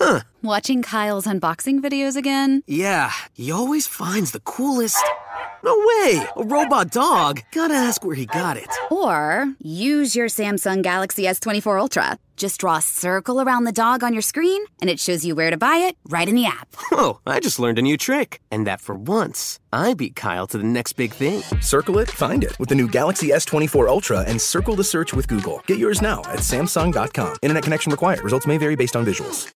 Huh. Watching Kyle's unboxing videos again? Yeah, he always finds the coolest... No way! A robot dog? Gotta ask where he got it. Or use your Samsung Galaxy S24 Ultra. Just draw a circle around the dog on your screen, and it shows you where to buy it right in the app. Oh, I just learned a new trick. And that for once, I beat Kyle to the next big thing. Circle it, find it. With the new Galaxy S24 Ultra and circle the search with Google. Get yours now at Samsung.com. Internet connection required. Results may vary based on visuals.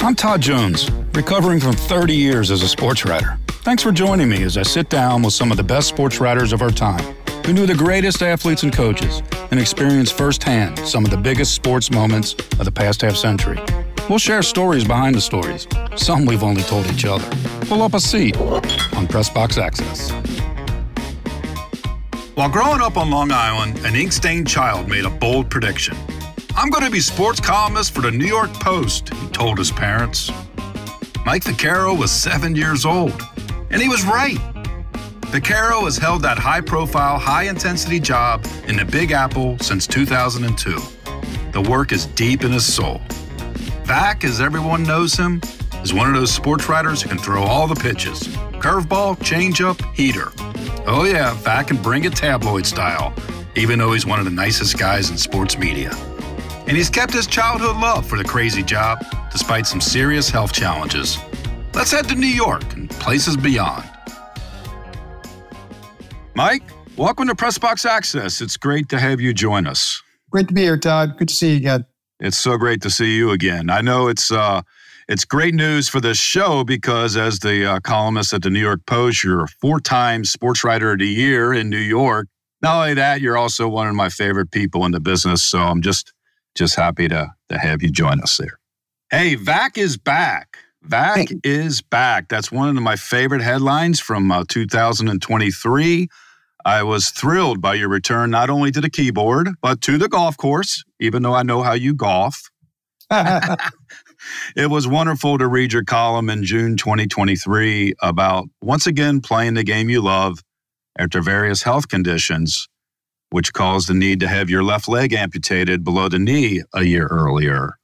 I'm Todd Jones, recovering from 30 years as a sports writer. Thanks for joining me as I sit down with some of the best sports writers of our time, who knew the greatest athletes and coaches, and experienced firsthand some of the biggest sports moments of the past half century. We'll share stories behind the stories, some we've only told each other. Pull up a seat on Press Box Access. While growing up on Long Island, an ink-stained child made a bold prediction. I'm going to be sports columnist for the New York Post, he told his parents. Mike Vaccaro was 7 years old, and he was right. Vaccaro has held that high-profile, high-intensity job in the Big Apple since 2002. The work is deep in his soul. Vac, as everyone knows him, is one of those sports writers who can throw all the pitches. Curveball, changeup, heater. Oh yeah, Vac can bring it tabloid style, even though he's one of the nicest guys in sports media. And he's kept his childhood love for the crazy job, despite some serious health challenges. Let's head to New York and places beyond. Mike, welcome to Press Box Access. It's great to have you join us. Great to be here, Todd. Good to see you again. It's so great to see you again. I know it's great news for this show because as the columnist at the New York Post, you're a four-time sports writer of the year in New York. Not only that, you're also one of my favorite people in the business, so I'm just happy to have you join us there. Hey, Vac is back. Vac is back. That's one of my favorite headlines from 2023. I was thrilled by your return, not only to the keyboard, but to the golf course, even though I know how you golf. It was wonderful to read your column in June 2023 about once again playing the game you love after various health conditions, which caused the need to have your left leg amputated below the knee a year earlier.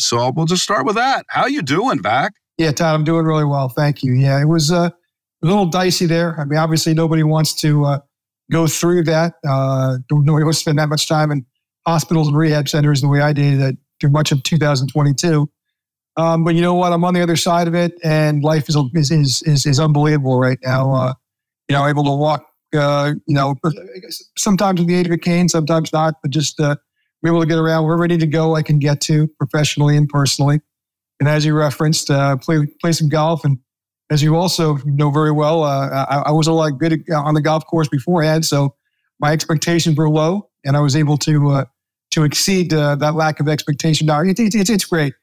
So we'll just start with that. How you doing, Vac? Yeah, Todd, I'm doing really well. Thank you. Yeah, it was a little dicey there. I mean, obviously nobody wants to go through that. Nobody wants to spend that much time in hospitals and rehab centers the way I did through much of 2022. But you know what? I'm on the other side of it, and life is unbelievable right now. You know, able to walk. Sometimes with the aid of a cane, sometimes not, but just be able to get around wherever I need to go, I can get to professionally and personally. And as you referenced, play some golf. And as you also know very well, I was a lot good on the golf course beforehand, so my expectations were low, and I was able to exceed that lack of expectation. Now it's great.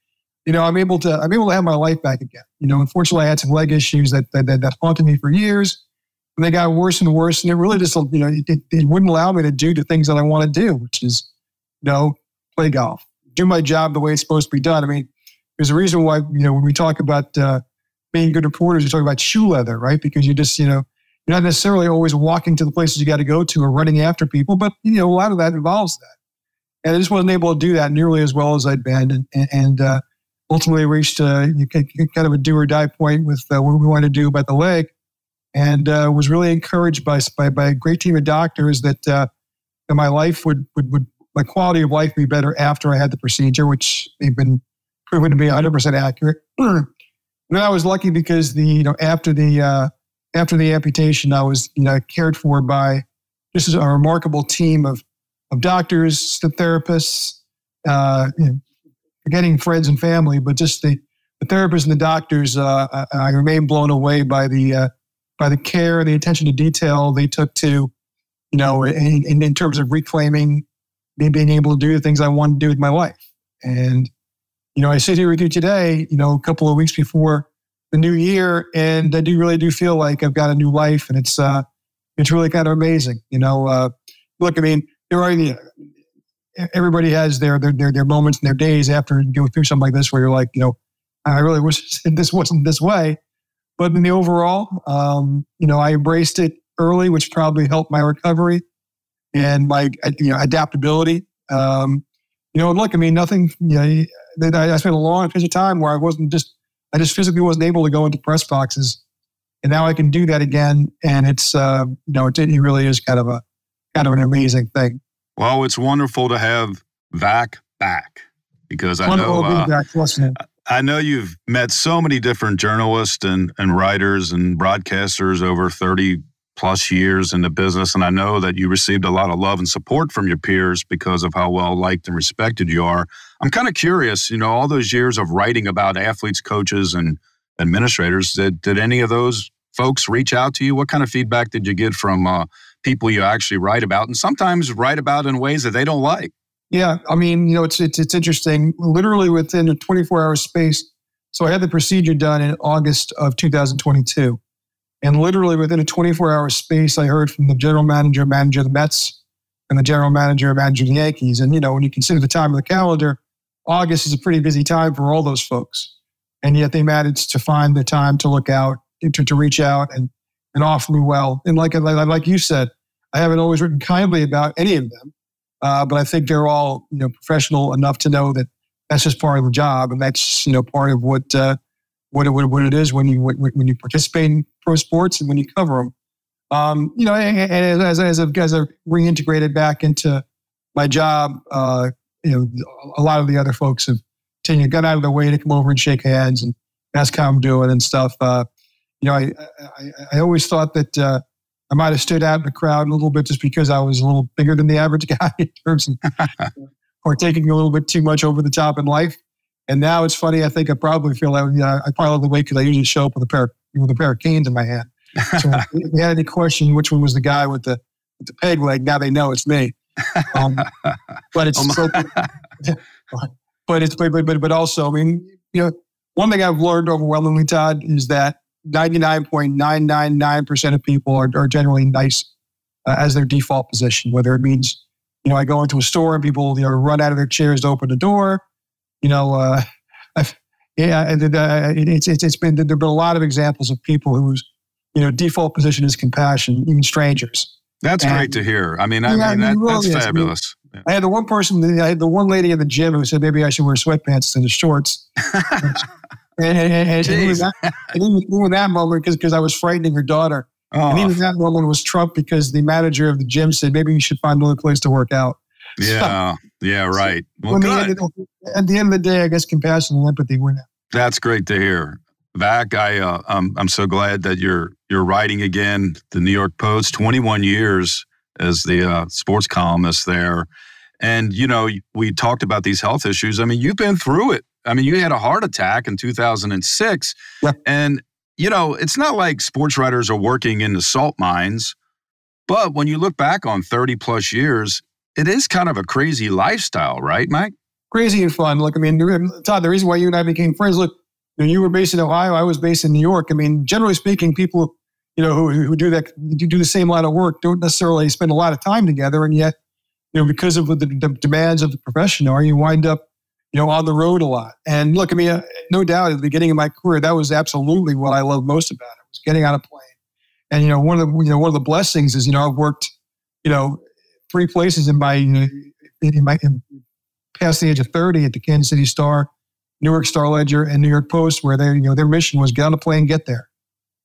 You know, I'm able to have my life back again. You know, unfortunately, I had some leg issues that haunted me for years. And they got worse and worse, and it really just, you know, it wouldn't allow me to do the things that I want to do, which is, you know, play golf, do my job the way it's supposed to be done. I mean, there's a reason why, you know, when we talk about being good reporters, we talk about shoe leather, right? Because you just, you know, you're not necessarily always walking to the places you got to go to or running after people, but, you know, a lot of that involves that. And I just wasn't able to do that nearly as well as I'd been, and ultimately reached kind of a do or die point with what we wanted to do about the leg. And was really encouraged by a great team of doctors that my life would my quality of life be better after I had the procedure, which they've been proven to be 100% accurate. And then I was lucky because after the amputation, I was cared for by just a remarkable team of doctors, the therapists, forgetting friends and family, but just the therapists and the doctors. I remain blown away by the care, the attention to detail they took to, you know, in terms of reclaiming me being able to do the things I wanted to do with my life. And, you know, I sit here with you today, you know, a couple of weeks before the new year, and I really do feel like I've got a new life, and it's really kind of amazing. You know, look, I mean, everybody has their moments and their days after going through something like this where you're like, you know, I really wish this wasn't this way. But in the overall, you know, I embraced it early, which probably helped my recovery and my adaptability Look, I mean, nothing, I spent a long period of time where I just physically wasn't able to go into press boxes. And now I can do that again. And it's, it really is kind of an amazing thing. Well, it's wonderful to have Vac back because I know you've met so many different journalists and writers and broadcasters over 30 plus years in the business. And I know that you received a lot of love and support from your peers because of how well liked and respected you are. I'm kind of curious, all those years of writing about athletes, coaches, and administrators, did any of those folks reach out to you? What kind of feedback did you get from people you actually write about and sometimes write about in ways that they don't like? Yeah, I mean, it's interesting. Literally within a 24-hour space, so I had the procedure done in August of 2022. And literally within a 24-hour space, I heard from the general manager of the Mets, and the general manager of the Yankees. And, when you consider the time of the calendar, August is a pretty busy time for all those folks. And yet they managed to find the time to look out, to reach out and offer me well. And like you said, I haven't always written kindly about any of them, but I think they're all professional enough to know that that's just part of the job, and that's part of what it is when you participate in pro sports and when you cover them. And as I've reintegrated back into my job, a lot of the other folks have got out of their way to come over and shake hands and ask how I'm doing and stuff. I always thought that I might have stood out in the crowd a little bit just because I was a little bigger than the average guy in terms of partaking a little bit too much over the top in life. And now it's funny. I think I probably feel like I pile the weight because I usually show up with a pair of canes in my hand. So if they had any question, which one was the guy with the peg leg? Now they know it's me. But also, I mean, one thing I've learned overwhelmingly, Todd, is that 99.999% of people are generally nice as their default position, whether it means, I go into a store and people, run out of their chairs to open the door. There've been a lot of examples of people whose, default position is compassion, even strangers. That's great to hear. That's fabulous. I mean, yeah. I had the one lady in the gym who said maybe I should wear sweatpants instead of shorts. and even that moment, because I was frightening her daughter. Oh. And even that moment was Trump because the manager of the gym said maybe you should find another place to work out. Yeah, right. Well, at the end of the day, I guess compassion and empathy win out. That's great to hear. Vac, I'm so glad that you're writing again. The New York Post, 21 years as the sports columnist there. And, we talked about these health issues. I mean, you've been through it. I mean, you had a heart attack in 2006. Yeah. And, it's not like sports writers are working in the salt mines. But when you look back on 30 plus years, it is kind of a crazy lifestyle, right, Mike? Crazy and fun. Look, I mean, Todd, the reason why you and I became friends, look, you were based in Ohio, I was based in New York. I mean, generally speaking, people, who do the same line of work don't necessarily spend a lot of time together. And yet, because of the demands of the profession are, you wind up, on the road a lot. And look, I mean, no doubt at the beginning of my career, that was absolutely what I loved most about it, was getting on a plane. And, one of the blessings is, I've worked, 3 places in my past the age of 30 at the Kansas City Star, Newark Star-Ledger, and New York Post, where they, their mission was get on a plane, get there,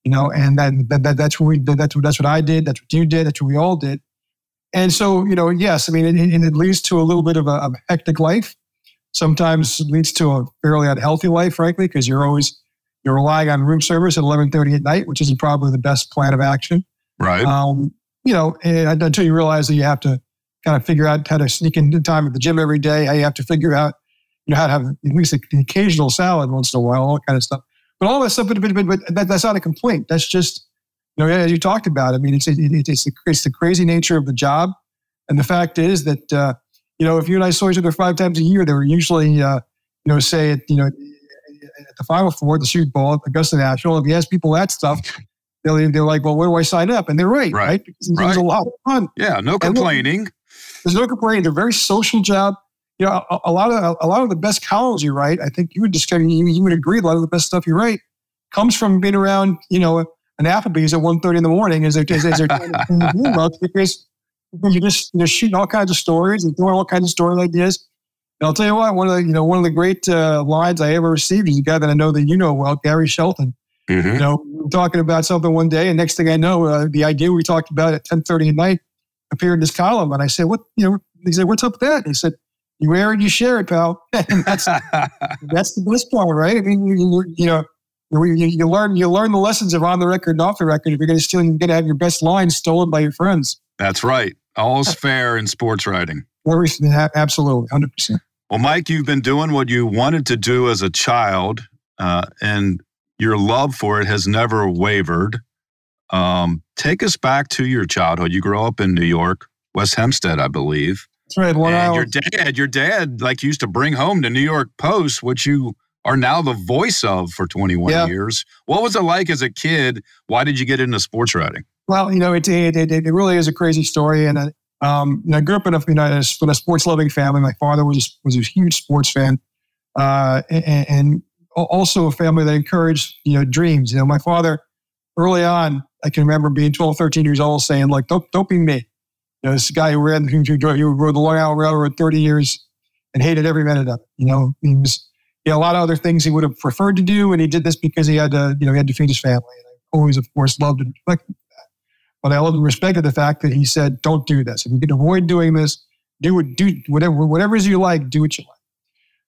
and that's what I did, that's what you did, that's what we all did. And so, yes, I mean, it leads to a little bit of a hectic life. Sometimes it leads to a fairly unhealthy life, frankly, because you're relying on room service at 11:30 at night, which isn't probably the best plan of action. Right. And until you realize that you have to kind of figure out how to sneak into time at the gym every day, how you have to figure out how to have at least an occasional salad once in a while, all that kind of stuff. But all that stuff, but that's not a complaint. That's just, as you talked about, I mean, it's the crazy nature of the job. And the fact is that, if you and I saw each other 5 times a year, they were usually, say at the Final Four, the Super Bowl, at Augusta National. If you ask people that stuff, they're like, well, where do I sign up? And they're right? It was a lot of fun. Yeah, no complaining. Look, there's no complaining. They're a very social job. A lot of the best columns you write, I think you would discover, you would agree, a lot of the best stuff you write comes from being around, an Applebee's at 1:30 in the morning as they're trying to clean the room up because because you're shooting all kinds of stories and throwing all kinds of story ideas. And I'll tell you what, one of the great lines I ever received is a guy that I know that you know well, Gary Shelton. Mm-hmm. You know, we were talking about something one day, and next thing I know, the idea we talked about at 10:30 at night appeared in this column. And I said, he said, what's up with that? And he said, you wear it, you share it, pal. And that's the best part, right? I mean, you learn the lessons of on the record and off the record. If you're going to steal, you're going to have your best lines stolen by your friends. That's right. All's fair in sports writing. Absolutely, 100%. Well, Mike, you've been doing what you wanted to do as a child, and your love for it has never wavered. Take us back to your childhood. You grew up in New York, West Hempstead, I believe. That's right. And your dad, like, used to bring home the New York Post, which you are now the voice of for 21 years. What was it like as a kid? Why did you get into sports writing? Well, it really is a crazy story. And I grew up in a sports-loving family. My father was a huge sports fan, and also a family that encouraged dreams. My father, early on, I can remember being 12, 13 years old, saying, like, don't be me. This guy who rode the Long Island Railroad 30 years and hated every minute of it. He had a lot of other things he would have preferred to do, and he did this because he had to feed his family. And I always, of course, loved and respected that. But I loved and respected the fact that he said, don't do this. If you can avoid doing this, do whatever it is you like, do what you like.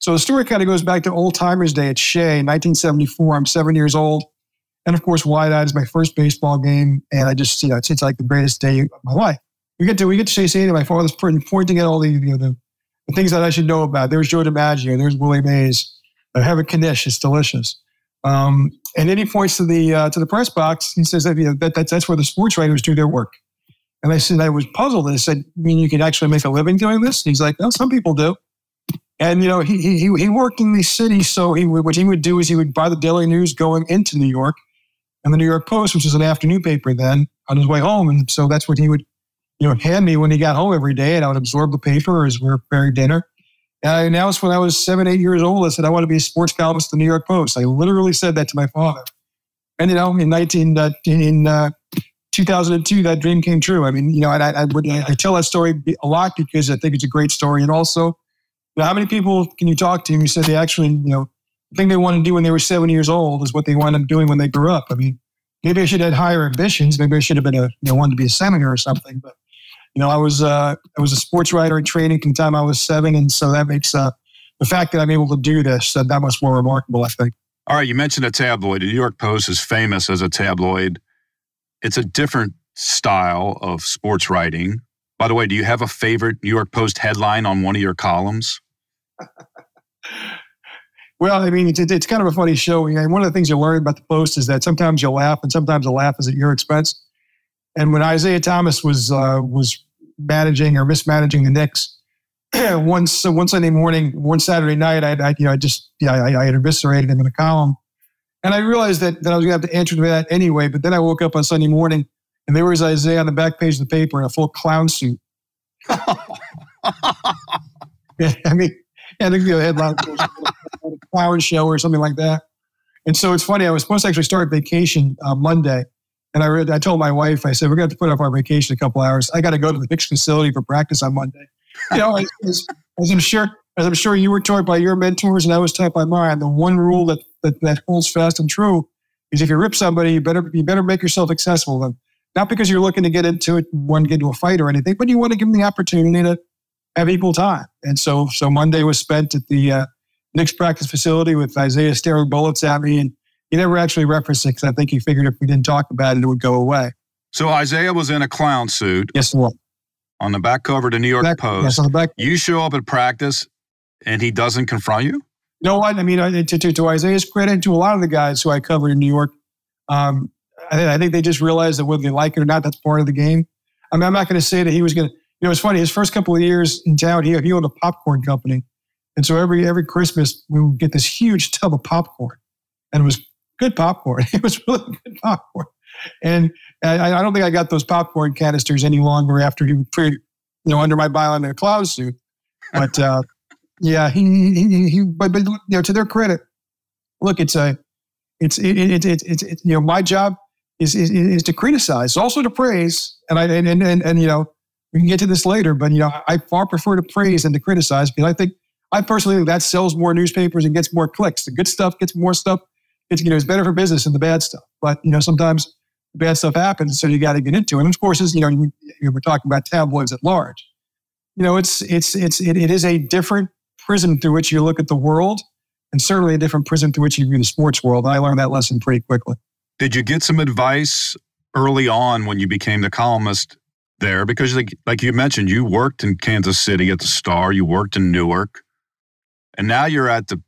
So the story kind of goes back to Old Timers Day at Shea in 1974. I'm 7 years old. And of course, wide-eyed is my first baseball game. And I just, it's like the greatest day of my life. We get to Shea Stadium. My father's pointing at all the things that I should know about. There's Joe DiMaggio. There's Willie Mays. I have a knish. It's delicious. And then he points to the press box. He says that's where the sports writers do their work. And I said, I was puzzled. And I said, you mean you can actually make a living doing this? And he's like, no, some people do. And he worked in the city. So what he would do is he would buy the Daily News going into New York, and the New York Post, which was an afternoon paper then, on his way home. And so that's what he would hand me when he got home every day, and I would absorb the paper as we were preparing dinner. And I announced when I was 7, 8 years old, I said, I want to be a sports columnist at the New York Post. I literally said that to my father. And, in 2002, that dream came true. I mean, I tell that story a lot because I think it's a great story. And also, how many people can you talk to who said they actually, the thing they wanted to do when they were 7 years old is what they wound up doing when they grew up? I mean, maybe I should have had higher ambitions. Maybe I should have been wanted to be a senator or something, but. I was a sports writer in training from the time I was 7, and so that makes the fact that I'm able to do this that much more remarkable, I think. All right, you mentioned a tabloid. The New York Post is famous as a tabloid. It's a different style of sports writing. By the way, do you have a favorite New York Post headline on one of your columns? Well, I mean, it's kind of a funny show. One of the things you learn about the Post is that sometimes you laugh, and sometimes the laugh is at your expense. And when Isiah Thomas was managing or mismanaging the Knicks, one Sunday morning, one Saturday night, I had eviscerated him in a column, and I realized that I was going to have to answer to that anyway. But then I woke up on Sunday morning, and there was Isiah on the back page of the paper in a full clown suit. I think the headline was a clown show or something like that. And so it's funny. I was supposed to actually start vacation Monday. And I told my wife, I said, we're going to have to put off our vacation a couple hours. I got to go to the Knicks facility for practice on Monday. As I'm sure you were taught by your mentors and I was taught by mine, the one rule that holds fast and true is if you rip somebody, you better make yourself accessible to them. Not because you're looking to get into it, get into a fight or anything, but you want to give them the opportunity to have equal time. And so Monday was spent at the Knicks practice facility with Isiah staring bullets at me, and he never actually referenced it because I think he figured if we didn't talk about it, it would go away. So Isiah was in a clown suit. Yes, he was. On the back cover of the New York Post. Yes, on the back. You show up at practice and he doesn't confront you? You know what? I mean, to Isiah's credit, to a lot of the guys who I covered in New York, I think they just realized that whether they like it or not, that's part of the game. I mean, I'm not going to say that he was going to... it's funny. His first couple of years in town, he owned a popcorn company. And so every Christmas, we would get this huge tub of popcorn. And it was... good popcorn. It was really good popcorn. And I don't think I got those popcorn canisters any longer after he was under my byline in a clown suit. But but to their credit, look, my job is to criticize, also to praise. And We can get to this later, but I far prefer to praise than to criticize, because I personally think that sells more newspapers and gets more clicks. The good stuff gets more stuff. It's better for business than the bad stuff. But sometimes the bad stuff happens, so you got to get into it. And of course, we're talking about tabloids at large. It is a different prism through which you look at the world, and certainly a different prism through which you view the sports world. And I learned that lesson pretty quickly. Did you get some advice early on when you became the columnist there? Because like you mentioned, you worked in Kansas City at the Star, you worked in Newark, and now you're at the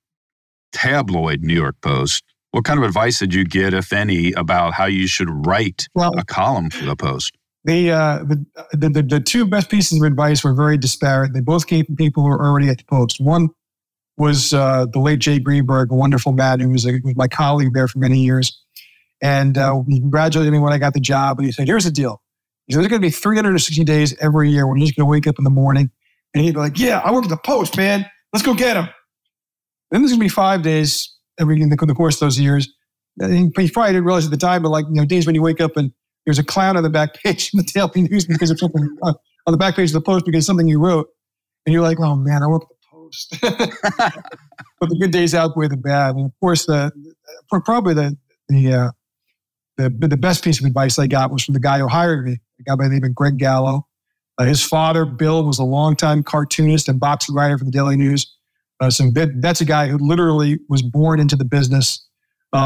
tabloid New York Post. What kind of advice did you get, if any, about how you should write a column for the Post? The two best pieces of advice were very disparate. They both came from people who were already at the Post. One was the late Jay Greenberg, a wonderful man who was my colleague there for many years. And he congratulated me when I got the job. And he said, here's the deal. He said, there's going to be 360 days every year when you're just going to wake up in the morning. And he'd be like, yeah, I work at the Post, man. Let's go get him. Then there's going to be 5 days in the course of those years. And he probably didn't realize at the time, but days when you wake up and there's a clown on the back page of the Daily News because of something on the back page of the Post because of something you wrote. And you're like, oh man, I work at the Post. But the good days outweigh the bad. And of course, probably the best piece of advice I got was from the guy who hired me, a guy by the name of Greg Gallo. His father, Bill, was a longtime cartoonist and boxing writer for the Daily News. That's a guy who literally was born into the business. There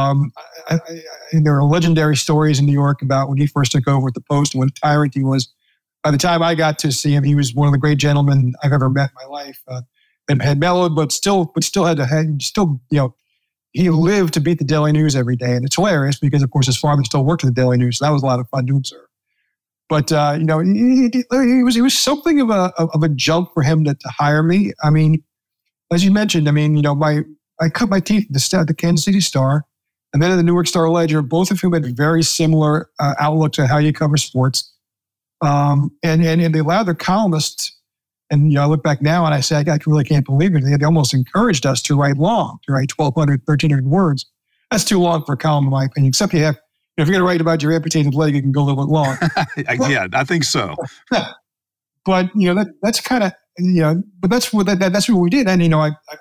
are legendary stories in New York about when he first took over at the Post and what a tyrant he was. By the time I got to see him, he was one of the great gentlemen I've ever met in my life. And had mellowed, but still he lived to beat the Daily News every day. And it's hilarious because, of course, his father still worked at the Daily News. So that was a lot of fun to observe. But, it was something of a jump for him to hire me. I mean, as you mentioned, I cut my teeth at the Kansas City Star and then at the Newark Star-Ledger, both of whom had very similar outlooks on how you cover sports. And they allowed their columnists, and I look back now and I say, I really can't believe it. They almost encouraged us to write long, to write 1,200, 1,300 words. That's too long for a column, in my opinion, except if you're going to write about your amputated leg, you can go a little bit long. Yeah, I think so. But, that's what we did. And,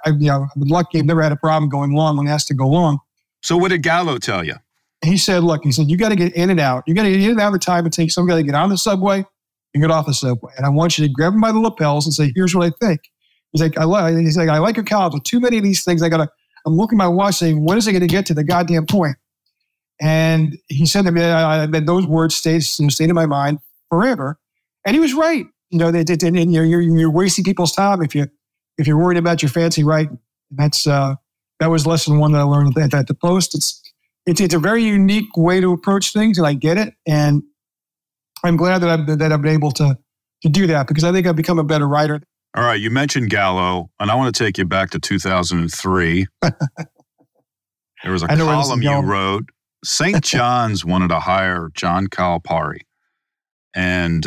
I'm lucky. I've never had a problem going long when it has to go long. So what did Gallo tell you? He said, you got to get in and out. You got to get in and out of the time it takes. Somebody got to get on the subway and get off the subway. And I want you to grab them by the lapels and say, here's what I think. He's like, I like your columns. With too many of these things, I'm looking at my watch saying, when is it going to get to the goddamn point? And he said to me, that those words stayed in my mind forever. And he was right. You're wasting people's time if you're worried about your fancy writing. That was lesson one that I learned at the Post. It's a very unique way to approach things, and I get it. And I'm glad that I've been able to do that, because I think I've become a better writer. All right, you mentioned Gallo, and I want to take you back to 2003. There was a column you wrote. St. John's wanted to hire John Calipari, and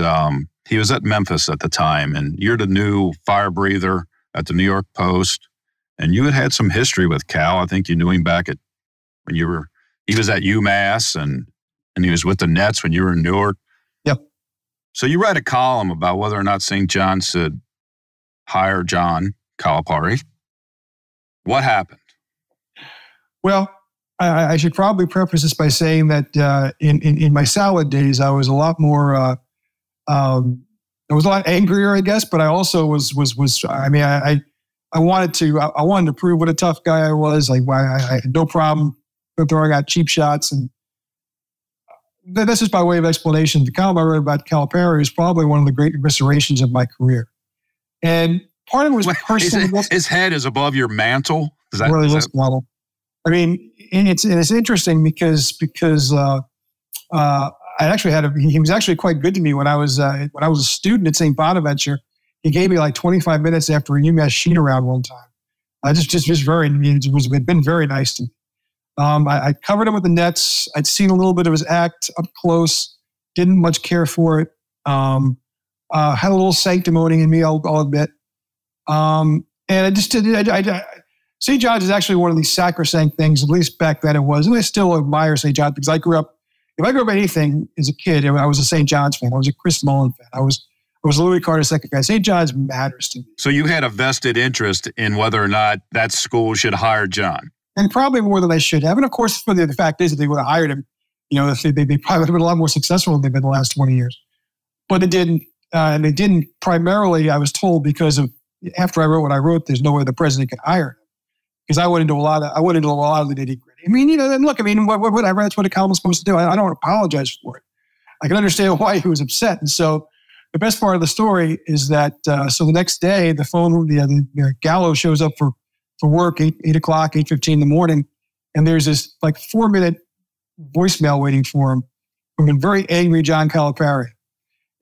he was at Memphis at the time, and you're the new fire breather at the New York Post, and you had some history with Cal. I think you knew him back at when he was at UMass, and he was with the Nets when you were in Newark. Yep. So you write a column about whether or not St. John should hire John Calipari. What happened? Well, I should probably preface this by saying that in my salad days, I was a lot more... I was a lot angrier, I guess, but I also was. I mean, I wanted to prove what a tough guy I was. I had no problem throwing out cheap shots, and that's just by way of explanation. The column I wrote about Calipari is probably one of the great eviscerations of my career, and part of it was personal. His head is above your mantle. Is that really looks model? I mean, and it's interesting because he was actually quite good to me when I was a student at St. Bonaventure. He gave me 25 minutes after a UMass shoot around one time. It had been very nice to me. I covered him with the Nets. I'd seen a little bit of his act up close. Didn't much care for it. Had a little sanctimony in me, I'll admit. And I just did. St. John's is actually one of these sacrosanct things. At least back then it was, and I still admire St. John's because I grew up. If I grew up anything as a kid, I was a St. John's fan. I was a Chris Mullin fan. I was was Louis Carter's second guy. St. John's matters to me. So you had a vested interest in whether or not that school should hire John. And probably more than they should have. And of course, the fact is, if they would have hired him, you know, they probably would have been a lot more successful than they've been the last 20 years. But they didn't. And they didn't primarily, I was told, because of, after I wrote what I wrote, there's no way the president could hire him. Because I went into a lot of the nitty gritty. I mean, you know, and look, I mean, what would I write? That's what a columnist is supposed to do. I don't apologize for it. I can understand why he was upset. And so the best part of the story is that, so the next day, the phone, the Gallo shows up for work, 8 o'clock, 8:15 in the morning. And there's this like 4-minute voicemail waiting for him from a very angry John Calipari.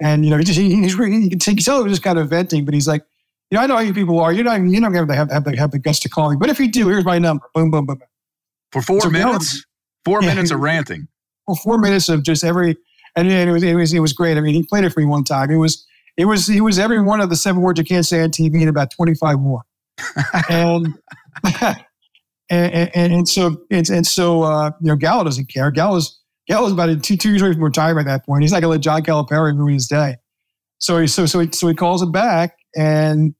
And, you know, he was just kind of venting, but he's like, you know, I know how you people are. You're not going to have the guts to call me. But if you do, here's my number. Boom, boom, boom. For four minutes of ranting. Well, 4 minutes of just every, and it was great. I mean, he played it for me one time. It was every one of the 7 words you can't say on TV and about 25 more. and so you know, Gallo doesn't care. Gallo's about 2 years away from retirement at that point. He's not going to let John Calipari ruin his day. So he calls him back, and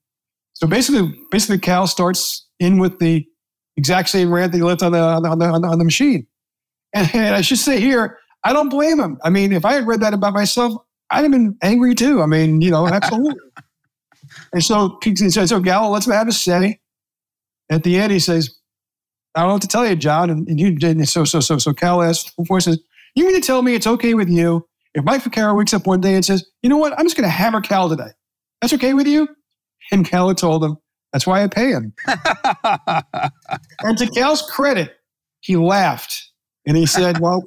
so basically Cal starts in with the exact same rant that he left on the machine. And I should say here, I don't blame him. I mean, if I had read that about myself, I'd have been angry too. I mean, you know, absolutely. And so Gallo lets him have his say. At the end, he says, "I don't know what to tell you, John." And so Cal asks, says, "You mean to tell me it's okay with you if Mike Vaccaro wakes up one day and says, 'You know what? I'm just going to hammer Cal today.' That's okay with you?" And Cal told him, "That's why I pay him." And to Cal's credit, he laughed and he said, "Well,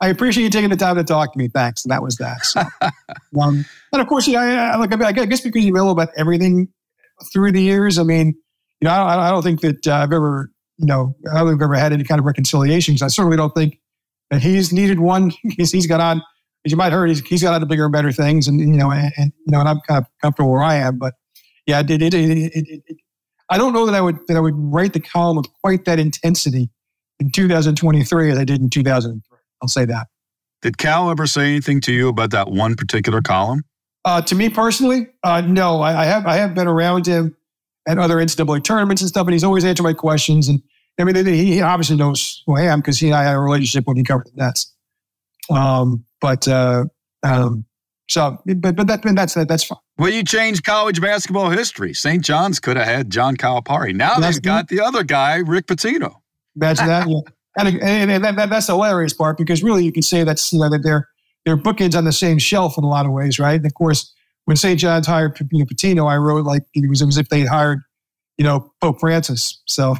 I appreciate you taking the time to talk to me. Thanks." And that was that. So, and of course, you know, I guess because you know about everything through the years. I mean, you know, I don't think that I've ever had any kind of reconciliations. I certainly don't think that he's needed one. He's got on, as you might heard, he's got on to bigger and better things. And you know, and I'm kind of comfortable where I am. But yeah, I don't know that I would write the column with quite that intensity in 2023 as I did in 2003. I'll say that. Did Cal ever say anything to you about that one particular column? To me personally, no. I have been around him at other NCAA tournaments and stuff, and he's always answered my questions. And I mean, he obviously knows who I am because he and I had a relationship when he covered the Nets. That's fine. Well, you changed college basketball history. St. John's could have had John Calipari. Now they've got the other guy, Rick Pitino. Imagine that. Yeah. And that's the hilarious part, because really you can say that's, you know, that they're bookends on the same shelf in a lot of ways, right? And of course, when St. John's hired Pitino, I wrote like it was as if they had hired, you know, Pope Francis. So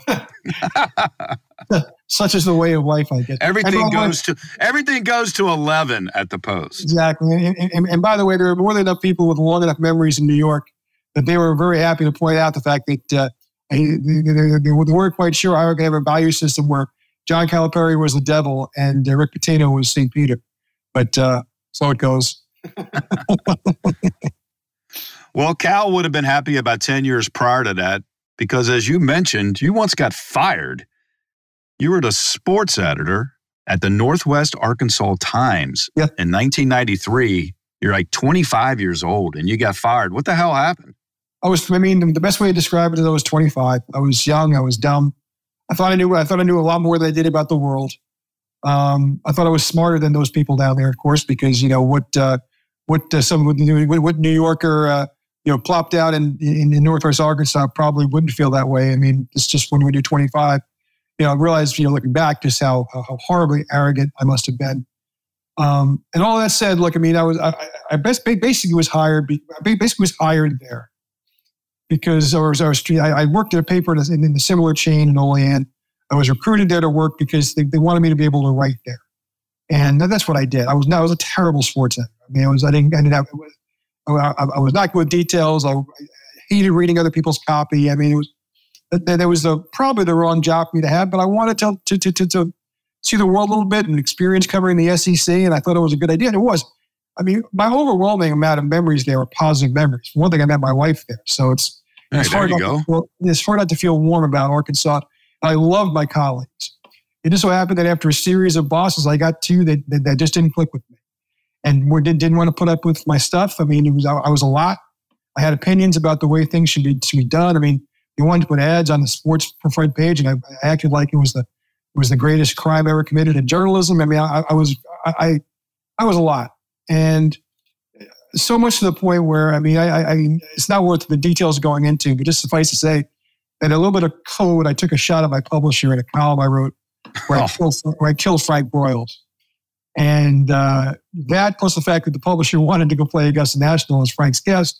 such is the way of life, I guess. Everything goes to 11 at the Post. Exactly. And by the way, there are more than enough people with long enough memories in New York that they were very happy to point out the fact that they weren't quite sure how they have a value system where John Calipari was the devil and Rick Pitino was St. Peter. But so it goes. Well, Cal would have been happy about 10 years prior to that because, as you mentioned, you once got fired. You were the sports editor at the Northwest Arkansas Times in 1993. You're like 25 years old and you got fired. What the hell happened? The best way to describe it is I was 25. I was young. I was dumb. I thought I knew a lot more than I did about the world. I thought I was smarter than those people down there, of course, because you know what New Yorker you know plopped out in Northwest Arkansas probably wouldn't feel that way. I mean, it's just when you're 25, you know, I realized, you know, looking back, just how horribly arrogant I must have been. And all that said, look, I mean, I basically was hired there. Because I worked at a paper in a similar chain in Olean. I was recruited there to work because they wanted me to be able to write there, and that's what I did. I was a terrible sports editor. I mean, I was not good with details. I hated reading other people's copy. I mean, probably the wrong job for me to have. But I wanted to see the world a little bit and experience covering the SEC, and I thought it was a good idea. And it was. I mean, my overwhelming amount of memories there were positive memories. One thing, I met my wife there, so it's hard not to feel warm about Arkansas. I love my colleagues. It just so happened that after a series of bosses, I got two that just didn't click with me. and didn't want to put up with my stuff. I mean, I was a lot. I had opinions about the way things should be done. I mean, you wanted to put ads on the sports front page, and I acted like it was the greatest crime ever committed in journalism. I mean, I was a lot, and so much to the point where, I mean, it's not worth the details going into, but just suffice to say that a little bit of code, I took a shot at my publisher in a column I wrote where I killed Frank Broyles. And that, plus the fact that the publisher wanted to go play Augusta National as Frank's guest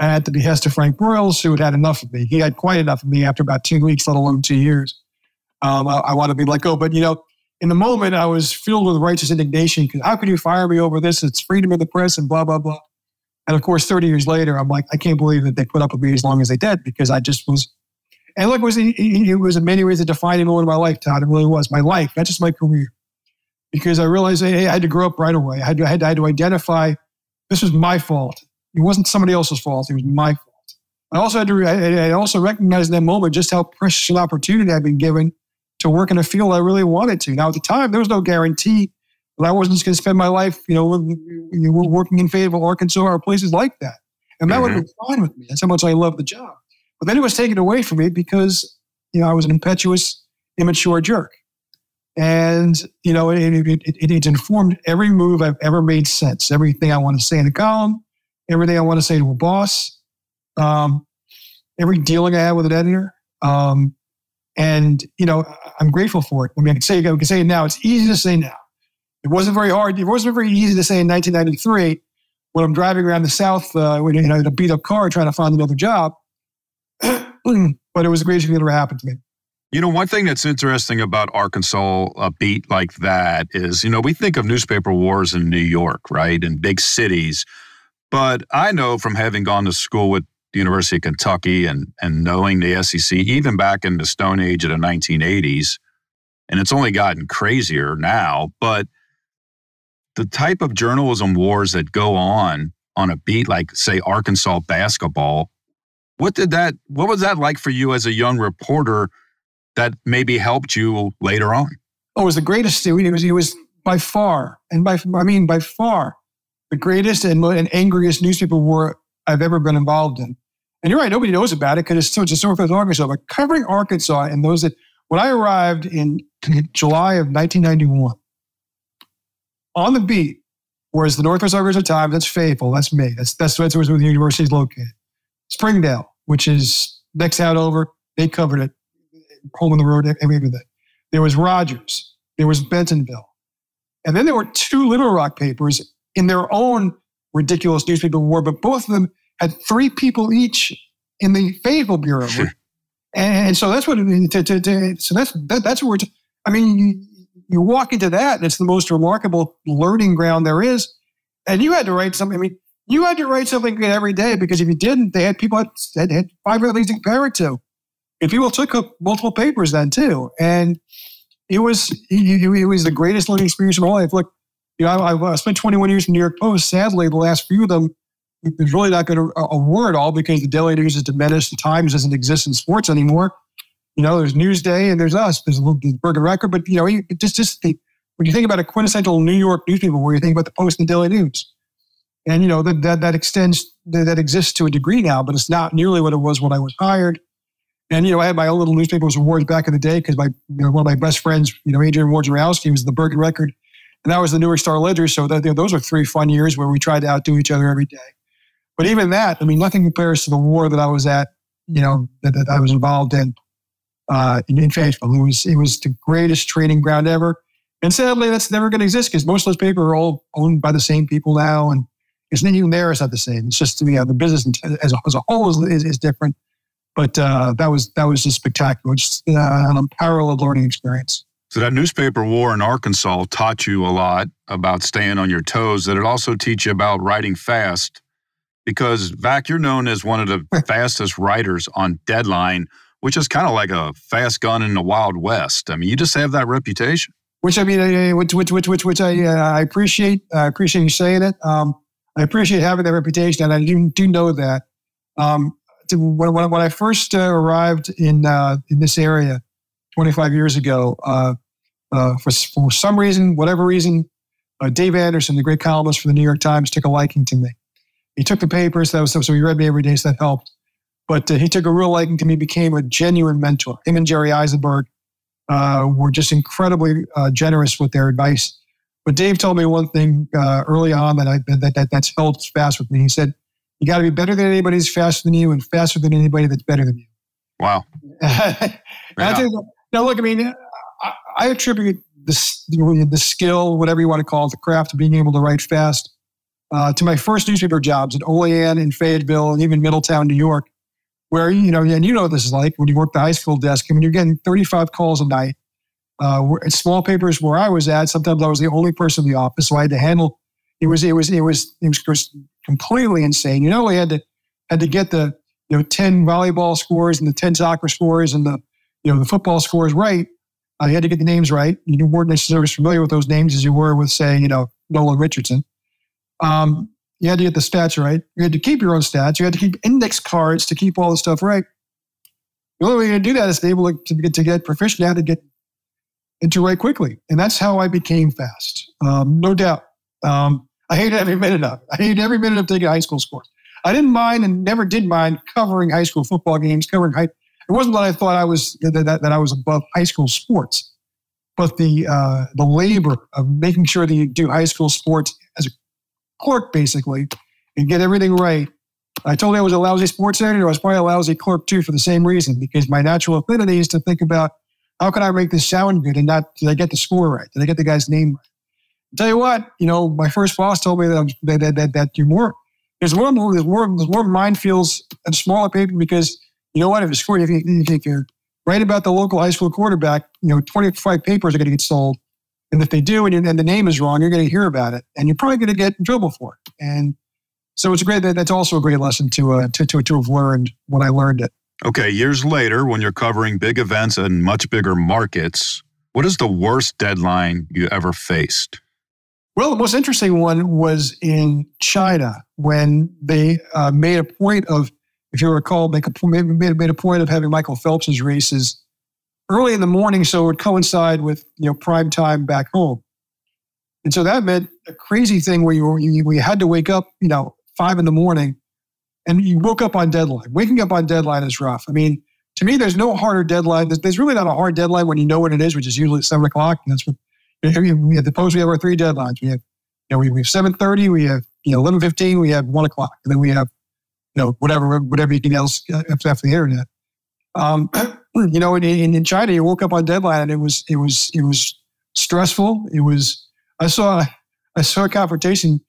at the behest of Frank Broyles, who had had enough of me. He had quite enough of me after about 2 weeks, let alone 2 years. I wanted to be let go. But, you know, in the moment, I was filled with righteous indignation because how could you fire me over this? It's freedom of the press and blah, blah, blah. And, of course, 30 years later, I'm like, I can't believe that they put up with me as long as they did because I just was... And look, it was in many ways a defining moment of my life, Todd. It really was. My life, not just my career. Because I realized, hey, I had to grow up right away. I had to identify this was my fault. It wasn't somebody else's fault. It was my fault. I also recognized in that moment just how precious an opportunity I'd been given to work in a field I really wanted to. Now, at the time, there was no guarantee that I wasn't just going to spend my life, you know, working in Fayetteville, Arkansas, or places like that. And that would have been fine with me. That's how much I loved the job. But then it was taken away from me because, you know, I was an impetuous, immature jerk. And, you know, it's informed every move I've ever made since. Everything I want to say in a column, everything I want to say to a boss, every dealing I had with an editor. And, you know, I'm grateful for it. I mean, I can say it now. It's easy to say now. It wasn't very hard. It wasn't very easy to say in 1993 when I'm driving around the South in a beat-up car trying to find another job. But it was the greatest thing that ever happened to me. You know, one thing that's interesting about Arkansas, a beat like that, is, you know, we think of newspaper wars in New York, right, in big cities. But I know from having gone to school with the University of Kentucky and knowing the SEC, even back in the Stone Age of the 1980s, and it's only gotten crazier now, but the type of journalism wars that go on a beat like, say, Arkansas basketball, what was that like for you as a young reporter that maybe helped you later on? Oh, it was the greatest. It was by far, by far, the greatest and angriest newspaper war I've ever been involved in. And you're right, nobody knows about it because it's still just Northwest Arkansas. But covering Arkansas and those that, when I arrived in July of 1991, on the beat, whereas the Northwest Arkansas Times, that's Fayetteville, that's me, that's where the university is located. Springdale, which is next out over, they covered it. Home on the road, everything. There was Rogers. There was Bentonville. And then there were two Little Rock papers in their own ridiculous newspaper war, but both of them had three people each in the Fayetteville Bureau. Sure. And so that's what, that's where, I mean, you walk into that and it's the most remarkable learning ground there is. And you had to write something, I mean, you had to write something every day because if you didn't, they had people that had five other things to compare it to. And people took up multiple papers then too. And it was the greatest learning experience of my life. Look, you know, I spent 21 years in New York Post. Sadly, the last few of them, there's really not going to award all because the Daily News is diminished. The Times doesn't exist in sports anymore. You know, there's Newsday and there's us. There's a little Bergen Record. But, you know, when you think about a quintessential New York newspaper, where you think about the Post and the Daily News. And, you know, that exists to a degree now, but it's not nearly what it was when I was hired. And, you know, I had my own little newspaper's awards back in the day because one of my best friends, you know, Adrian Wojnarowski was the Bergen Record, and I was the Newark Star-Ledger. So that, you know, those were three fun years where we tried to outdo each other every day. But even that, I mean, nothing compares to the war that I was at, you know, that I was involved in Fayetteville. It was the greatest training ground ever. And sadly, that's never going to exist because most of those papers are all owned by the same people now. And it's not even there. It's not the same. It's just, you know, the business as a whole is different. But that was just spectacular. Just an unparalleled learning experience. So that newspaper war in Arkansas taught you a lot about staying on your toes. Did it also teach you about writing fast? Because, Vac, you're known as one of the fastest writers on Deadline, which is kind of like a fast gun in the Wild West. I mean, you just have that reputation. Which I mean, which I appreciate. I appreciate you saying it. I appreciate having that reputation, and I do know that. When I first arrived in this area 25 years ago, for some reason, whatever reason, Dave Anderson, the great columnist for the New York Times, took a liking to me. He took the papers, that was so he read me every day, so that helped. But he took a real liking to me, became a genuine mentor. Him and Jerry Eisenberg were just incredibly generous with their advice. But Dave told me one thing early on that's held fast with me. He said, "You got to be better than anybody who's faster than you, and faster than anybody that's better than you." Wow. Yeah. Now, look, I mean, I attribute the skill, whatever you want to call it, the craft of being able to write fast, to my first newspaper jobs at Olean and Fayetteville and even Middletown, New York, where, and you know what this is like when you work the high school desk. I mean, you're getting 35 calls a night. Small papers where I was at, sometimes I was the only person in the office, so I had to handle. It was completely insane. You know, we had to get the 10 volleyball scores and the 10 soccer scores and the the football scores right. You had to get the names right. You weren't necessarily as familiar with those names as you were with, say, Nolan Richardson. You had to get the stats right. You had to keep your own stats. You had to keep index cards to keep all the stuff right. The only way you're going to do that is to be able to get proficient at it, and to write quickly. And that's how I became fast, no doubt. I hated every minute of it. I hated every minute of taking high school scores. I didn't mind and never did mind covering high school football games, It wasn't that I thought I was that I was above high school sports, but the labor of making sure that you do high school sports as a clerk, basically, and get everything right. I told you I was a lousy sports editor. I was probably a lousy clerk too, for the same reason, because my natural affinity is to think about how can I make this sound good, and not did I get the score right? Did I get the guy's name right? I'll tell you what, my first boss told me that there's more minefields and smaller paper, because you know what? If you're right about the local high school quarterback, 25 papers are going to get sold. And if they do, and the name is wrong, you're going to hear about it. And you're probably going to get in trouble for it. And so it's great. That's also a great lesson to have learned when I learned it. Okay. Years later, when you're covering big events and much bigger markets, what is the worst deadline you ever faced? Well, the most interesting one was in China, when they made a point of, if you recall, made a point of having Michael Phelps' races early in the morning, so it would coincide with prime time back home. And so that meant a crazy thing where you had to wake up 5 in the morning, and you woke up on deadline. Waking up on deadline is rough. I mean, to me, there's no harder deadline. There's really not a hard deadline when you know what it is, which is usually 7 o'clock. And that's what we have. The Post, we have our 3 deadlines. We have, we have 7:30, we have 11:15, we have 1 o'clock, and then we have whatever you can else after the internet. In China, you woke up on deadline, and it was stressful. It was, I saw a confrontation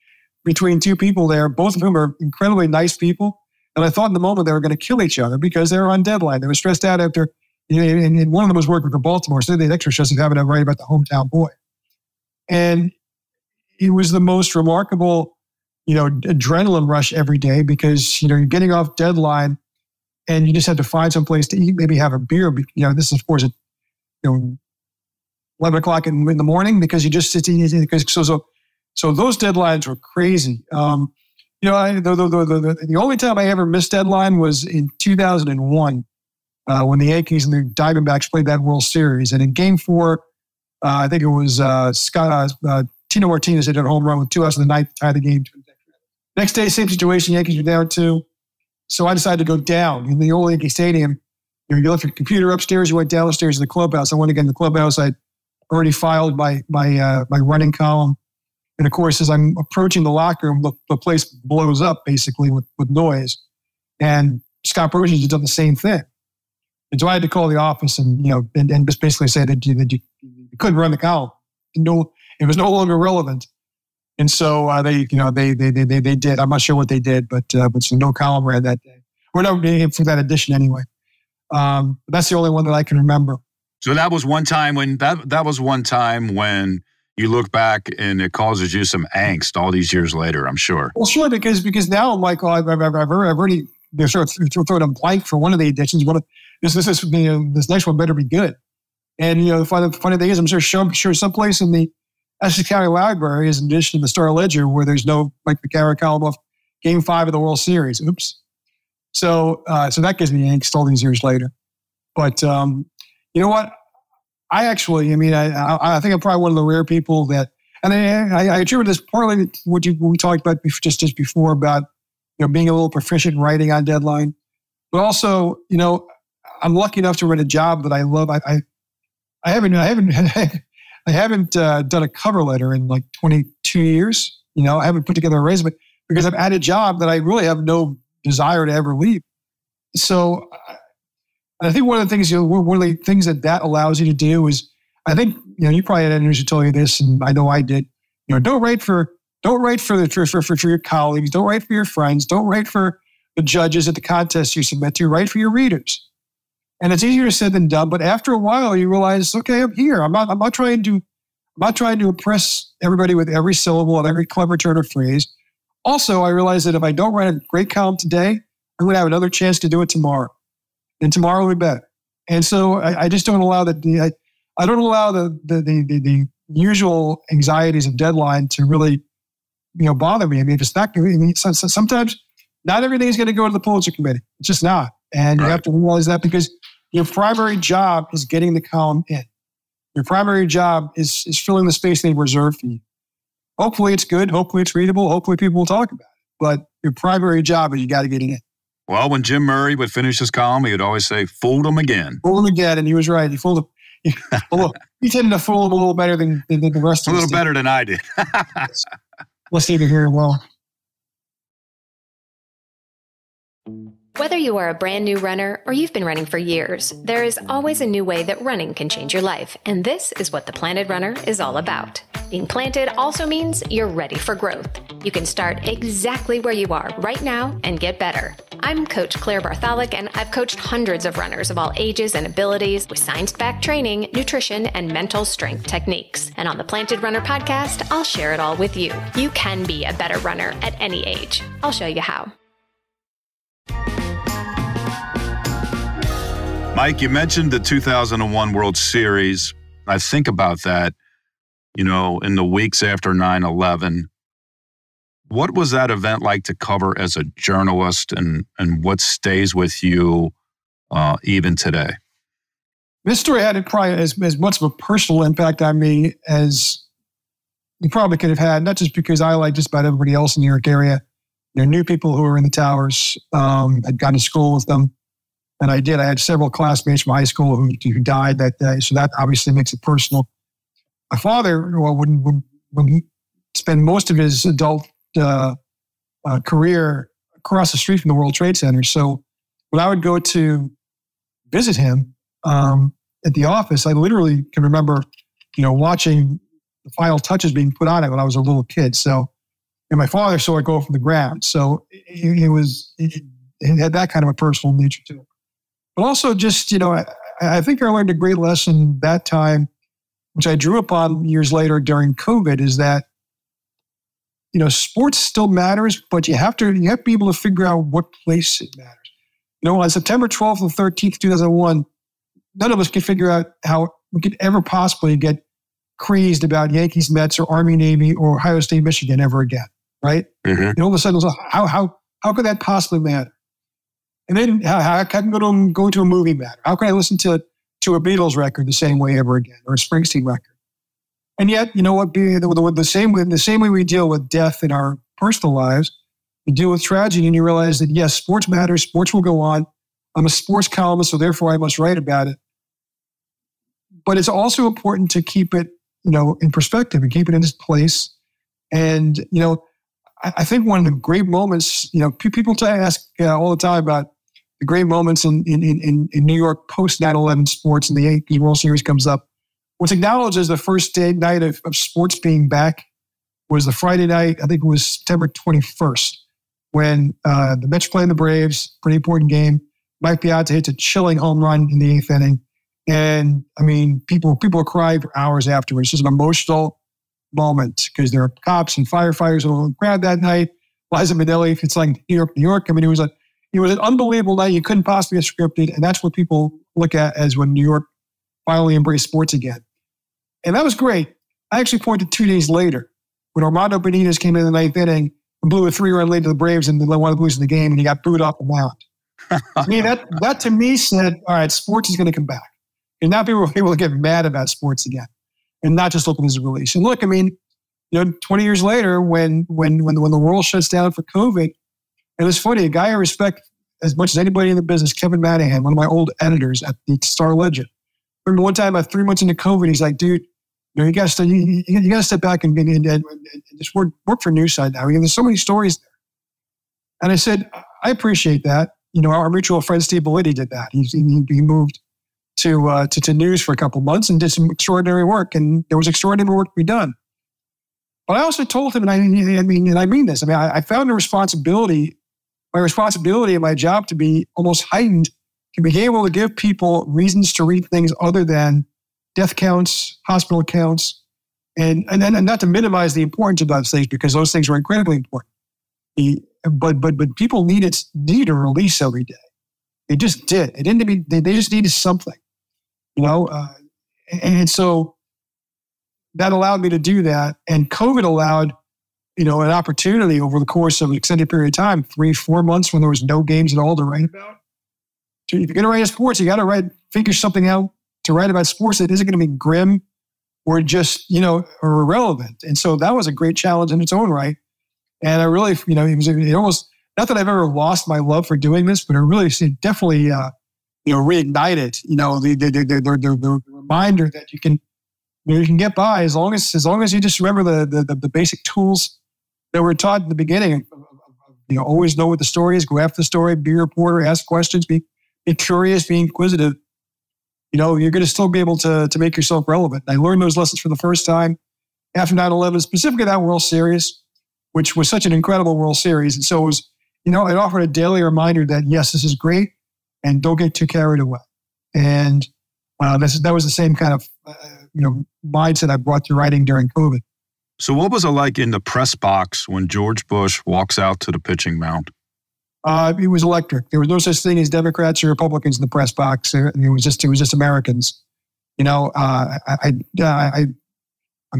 between 2 people there, both of whom are incredibly nice people. And I thought in the moment they were going to kill each other because they were on deadline. They were stressed out after, and one of them was working for Baltimore, so they had extra stress of having to write about the hometown boy. And it was the most remarkable adrenaline rush every day, because, you're getting off deadline and you just have to find some place to eat, maybe have a beer. This is, of course, at 11 o'clock in the morning, because you just sit because so those deadlines were crazy. The only time I ever missed deadline was in 2001 when the Yankees and the Diamondbacks played that World Series. And in game 4, I think it was Tino Martinez hit a home run with 2 outs in the ninth to tie the game. Next day, same situation, Yankees were down 2. So I decided to go down in the old Yankee Stadium. You left your computer upstairs, you went downstairs to the clubhouse. I went again to the clubhouse. I already filed my running column. And of course, as I'm approaching the locker room, the place blows up basically with noise. And Scott Brosius had done the same thing. And so I had to call the office and just basically say that you couldn't run the column. It was no longer relevant. And so they did. I'm not sure what they did, but so no column ran that day. We're not for that edition anyway. That's the only one that I can remember. So that was one time when you look back and it causes you some angst all these years later, I'm sure. Well, sure, because now, Michael, I've already sort of thrown a blank for one of the editions. This next one better be good. And the funny thing is, I'm sure someplace in the Essex County Library is an edition of the Star-Ledger where there's no Mike Vaccaro column of Game 5 of the World Series. Oops. So that gives me angst all these years later. But you know what? I think I'm probably one of the rare people that, And I attribute this partly to what we talked about just before about, you know, being a little proficient in writing on deadline. But also, you know, I'm lucky enough to write a job that I love. I haven't done a cover letter in like 22 years. You know, I haven't put together a resume because I'm at a job that I really have no desire to ever leave. So I think one of the things that allows you to do is, I think, you know, you probably had editors who told you this, and I know I did. You know, don't write for your colleagues, don't write for your friends, don't write for the judges at the contest you submit to, write for your readers. And it's easier said than done, but after a while you realize, okay, I'm here. I'm not trying to impress everybody with every syllable and every clever turn of phrase. Also, I realize that if I don't write a great column today, I'm going to have another chance to do it tomorrow, and tomorrow will be better. And so I just don't allow that. I don't allow the usual anxieties of deadline to really, you know, bother me. I mean, if it's not, I mean, sometimes not everything is going to go to the Pulitzer Committee. It's just not, and right. You have to realize that because your primary job is getting the column in. Your primary job is filling the space they've reserved for you. Hopefully, it's good. Hopefully, it's readable. Hopefully, people will talk about it. But your primary job is you got to get it in. Well, when Jim Murray would finish his column, he would always say, "Fooled them again." Fooled them again, and he was right. He fooled them. He tended to fool him a little better than the rest of us. A little better than I did. Let's see here. Well, whether you are a brand new runner or you've been running for years, there is always a new way that running can change your life. And this is what The Planted Runner is all about. Being planted also means you're ready for growth. You can start exactly where you are right now and get better. I'm Coach Claire Bartholic, and I've coached hundreds of runners of all ages and abilities with science-backed training, nutrition, and mental strength techniques. And on the Planted Runner podcast, I'll share it all with you. You can be a better runner at any age. I'll show you how. Mike, you mentioned the 2001 World Series. I think about that, you know, in the weeks after 9/11. What was that event like to cover as a journalist, and what stays with you even today? This story had probably as much of a personal impact on me as you probably could have had, not just because I, like just about everybody else in the New York area, there knew people who were in the towers. I'd gone to school with them, and I did. I had several classmates from high school who died that day, so that obviously makes it personal. My father, well, wouldn't spend most of his adult career across the street from the World Trade Center. So when I would go to visit him at the office, I literally can remember, you know, watching the final touches being put on it when I was a little kid. So, and my father saw it go from the ground. So it had that kind of a personal nature to it. But also just, you know, I think I learned a great lesson that time, which I drew upon years later during COVID, is that, you know, sports still matters, but you have to be able to figure out what place it matters. You know, on September 12th and 13th, 2001, none of us could figure out how we could ever possibly get crazed about Yankees, Mets, or Army, Navy, or Ohio State, Michigan ever again, right? Mm-hmm. And all of a sudden, it was like, how could that possibly matter? And then how can go to a movie matter? How can I listen to a Beatles record the same way ever again, or a Springsteen record? And yet, you know what? The same way we deal with death in our personal lives, we deal with tragedy, and you realize that yes, sports matters. Sports will go on. I'm a sports columnist, so therefore I must write about it. But it's also important to keep it, you know, in perspective and keep it in its place. And you know, I think one of the great moments, you know, people ask all the time about the great moments in New York post 9/11 sports, and the Yankees World Series comes up. What's acknowledged as the first day night of sports being back was the Friday night, I think it was September 21st, when the Mets played the Braves, pretty important game. Mike Piazza hits a chilling home run in the eighth inning. And I mean, people cried for hours afterwards. It was an emotional moment because there are cops and firefighters on the crowd that night. Liza Minnelli, it's like New York, New York. I mean, it was an unbelievable night. You couldn't possibly have scripted. And that's what people look at as when New York finally embrace sports again. And that was great. I actually pointed 2 days later when Armando Benitez came in the ninth inning and blew a three-run lead to the Braves and they wound up losing the game, and he got booed off the mound. I mean, that to me said, all right, sports is going to come back. And now people will get mad about sports again and not just look at it as a release. And look, I mean, you know, 20 years later, when the world shuts down for COVID, it was funny. A guy I respect as much as anybody in the business, Kevin Manahan, one of my old editors at the Star-Ledger. I remember one time, about 3 months into COVID, he's like, dude, you got to step back and just work for Newside now. I mean, there's so many stories there. And I said, I appreciate that. You know, our mutual friend Steve Bellitti did that. He moved to news for a couple months and did some extraordinary work, and there was extraordinary work to be done. But I also told him, I found a responsibility, my responsibility and my job to be almost heightened, to be able to give people reasons to read things other than death counts, hospital counts, and not to minimize the importance of those things, because those things were incredibly important. But people needed a release every day. They just did. It didn't be. They just needed something, you know. And so that allowed me to do that. And COVID allowed, you know, an opportunity over the course of an extended period of time, 3-4 months when there was no games at all to write about. So if you're going to write sports, you got to figure something out to write about sports that isn't going to be grim or just, you know, or irrelevant. And so that was a great challenge in its own right. And I really, you know, it almost, not that I've ever lost my love for doing this, but it definitely reignited, you know, the reminder that you can get by as long as you just remember the basic tools that were taught in the beginning. You know, always know what the story is, go after the story, be a reporter, ask questions, be curious, be inquisitive. You know, you're going to still be able to make yourself relevant. And I learned those lessons for the first time after 9/11, specifically that World Series, which was such an incredible World Series. And so it was, you know, it offered a daily reminder that, yes, this is great, and don't get too carried away. And that was the same kind of, mindset I brought to writing during COVID. So what was it like in the press box when George Bush walks out to the pitching mound? It was electric. There was no such thing as Democrats or Republicans in the press box. It was just Americans. You know, I'm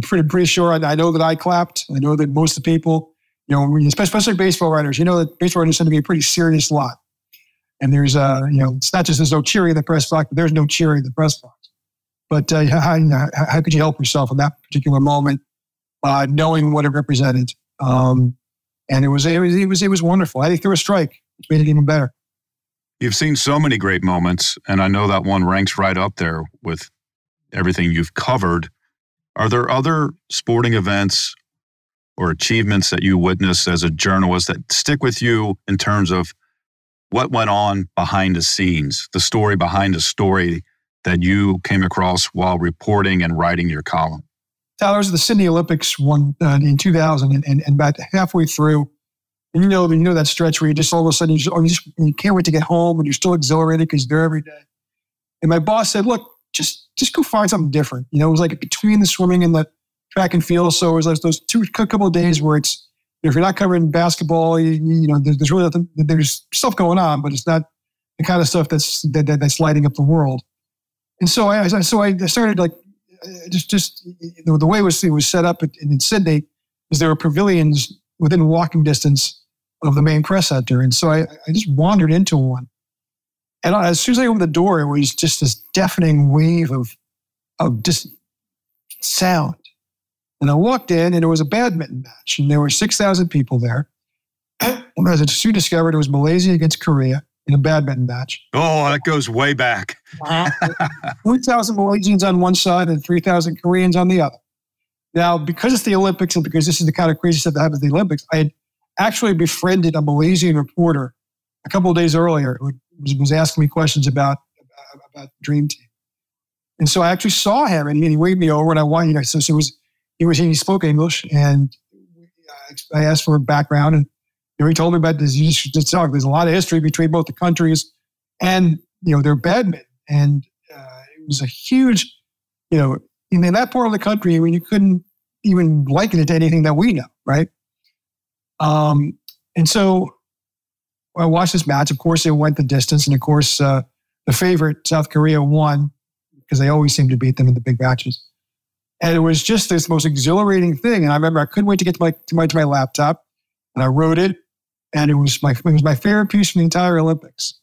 pretty sure. I know that I clapped. I know that most of the people, you know, especially baseball writers, you know that baseball writers tend to be a pretty serious lot. And there's, it's not just there's no cheering in the press box, but there's no cheering in the press box. But how could you help yourself in that particular moment, knowing what it represented? And it was wonderful. I think there was a strike, which made it even better. You've seen so many great moments, and I know that one ranks right up there with everything you've covered. Are there other sporting events or achievements that you witnessed as a journalist that stick with you in terms of what went on behind the scenes, the story behind the story that you came across while reporting and writing your column? Tyler, it was the Sydney Olympics one in 2000, and about halfway through, you know that stretch where you just all of a sudden you can't wait to get home, and you're still exhilarated because you're there every day. And my boss said, "Look, just go find something different." You know, it was like between the swimming and the track and field, so it was like those couple of days where it's, if you're not covering basketball, you know, there's really nothing. There's stuff going on, but it's not the kind of stuff that's lighting up the world. And so I started like. Just the way it was set up in Sydney is there were pavilions within walking distance of the main press center. And so I just wandered into one. And as soon as I opened the door, it was just this deafening wave of just sound. And I walked in, and it was a badminton match. And there were 6,000 people there. And as I soon discovered, it was Malaysia against Korea in a badminton match. Oh, that goes way back. 2,000 Malaysians on one side and 3,000 Koreans on the other. Now, because it's the Olympics and because this is the kind of crazy stuff that happens at the Olympics, I had actually befriended a Malaysian reporter a couple of days earlier who was asking me questions about Dream Team. And so I actually saw him, and he waved me over, and I wanted, you know, he spoke English, and I asked for a background, and he told me about this. You just talk. There's a lot of history between both the countries, and you know their badminton, and it was a huge, you know, in that part of the country. I mean, you couldn't even liken it to anything that we know, right? And so I watched this match. Of course, it went the distance, and of course, the favorite South Korea won because they always seem to beat them in the big matches. And it was just this most exhilarating thing. And I remember I couldn't wait to get to my laptop, and I wrote it. And it was my favorite piece from the entire Olympics.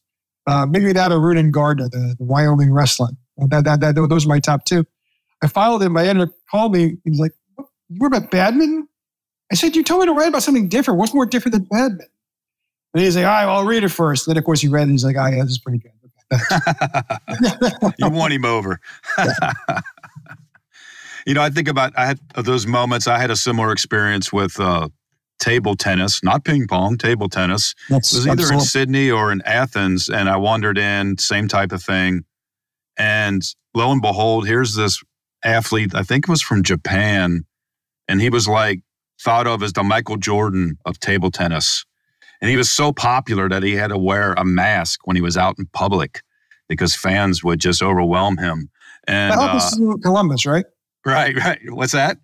Maybe that or Rudin Gardner, the Wyoming wrestling. Those are my top two. I filed it. My editor called me. He was like, you wrote about badminton? I said, you told me to write about something different. What's more different than badminton? And he's like, all right, well, I'll read it first. And then, of course, he read it and he's like, oh, yeah, this is pretty good. You won him over. You know, I think about those moments. I had a similar experience with table tennis, not ping pong, table tennis. It was either in Sydney or in Athens, and I wandered in, same type of thing. And lo and behold, here's this athlete, I think it was from Japan, and he was like thought of as the Michael Jordan of table tennis. And he was so popular that he had to wear a mask when he was out in public because fans would just overwhelm him. And that happens to you in Columbus, right? Right, right. What's that?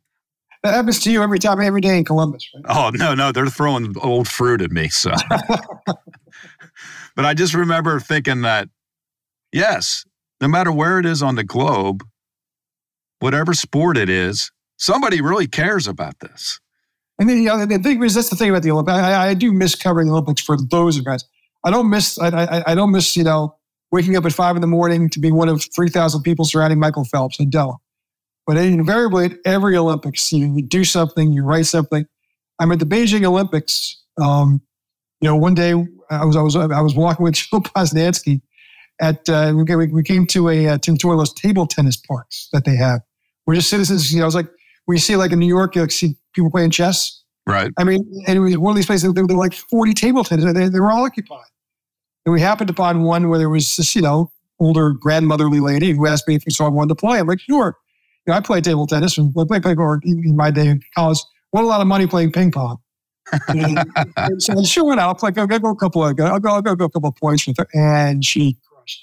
That happens to you every day in Columbus, right? Oh, no. They're throwing old fruit at me, so. But I just remember thinking that, yes, no matter where it is on the globe, whatever sport it is, somebody really cares about this. I mean, you know, the thing is, that's the thing about the Olympics. I do miss covering the Olympics for those guys. I don't miss, you know, waking up at 5 a.m. to be one of 3,000 people surrounding Michael Phelps. I don't. But invariably at every Olympics, you do something, you write something. I'm at the Beijing Olympics. You know, one day I was walking with Joe Posnansky at we came to a Tim Toiler's table tennis parks that they have. We're just citizens. You know, I was like, we see like in New York, you like, see people playing chess. Right. I mean, and it was one of these places, there were like 40 table tennis. They were all occupied. And we happened upon one where there was this, you know, older grandmotherly lady who asked me if I wanted to play. I'm like, sure. You know, I play table tennis and I played in my day in college. Won a lot of money playing ping pong. And so she went out. I'll go a couple of points with her. And she crushed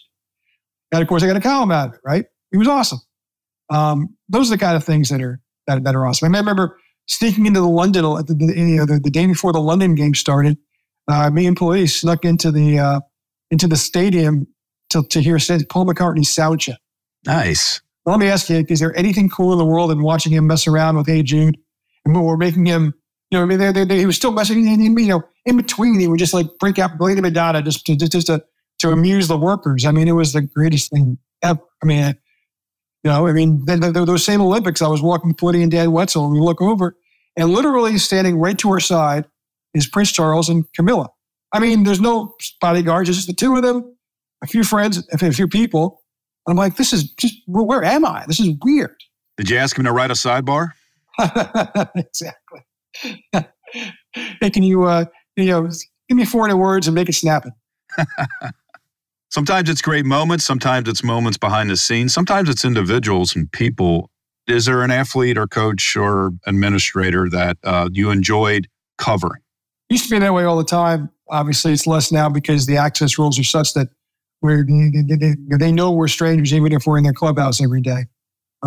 it. And of course, I got a column out of it, right? It was awesome. Those are the kind of things that are awesome. I mean, I remember sneaking into the London, you know, the day before the London game started, me and police snuck into the stadium to hear Paul McCartney's sound check. Nice. Well, let me ask you: is there anything cooler in the world than watching him mess around with Hey Jude, and we're making him? You know, I mean, he was still messing. And, you know, in between, he would just like break out Lady Madonna just to amuse the workers. I mean, it was the greatest thing ever. I mean. You know, I mean, those same Olympics, I was walking Politi and Dan Wetzel, and we look over, and literally standing right to our side is Prince Charles and Camilla. I mean, there's no bodyguards, just the two of them, a few friends, a few people. And I'm like, this is just, where am I? This is weird. Did you ask him to write a sidebar? Exactly. Hey, can you, you know, give me 400 words and make it snapping? Sometimes it's great moments. Sometimes it's moments behind the scenes. Sometimes it's individuals and people. Is there an athlete or coach or administrator that you enjoyed covering? It used to be that way all the time. Obviously, it's less now because the access rules are such that they know we're strangers even if we're in their clubhouse every day.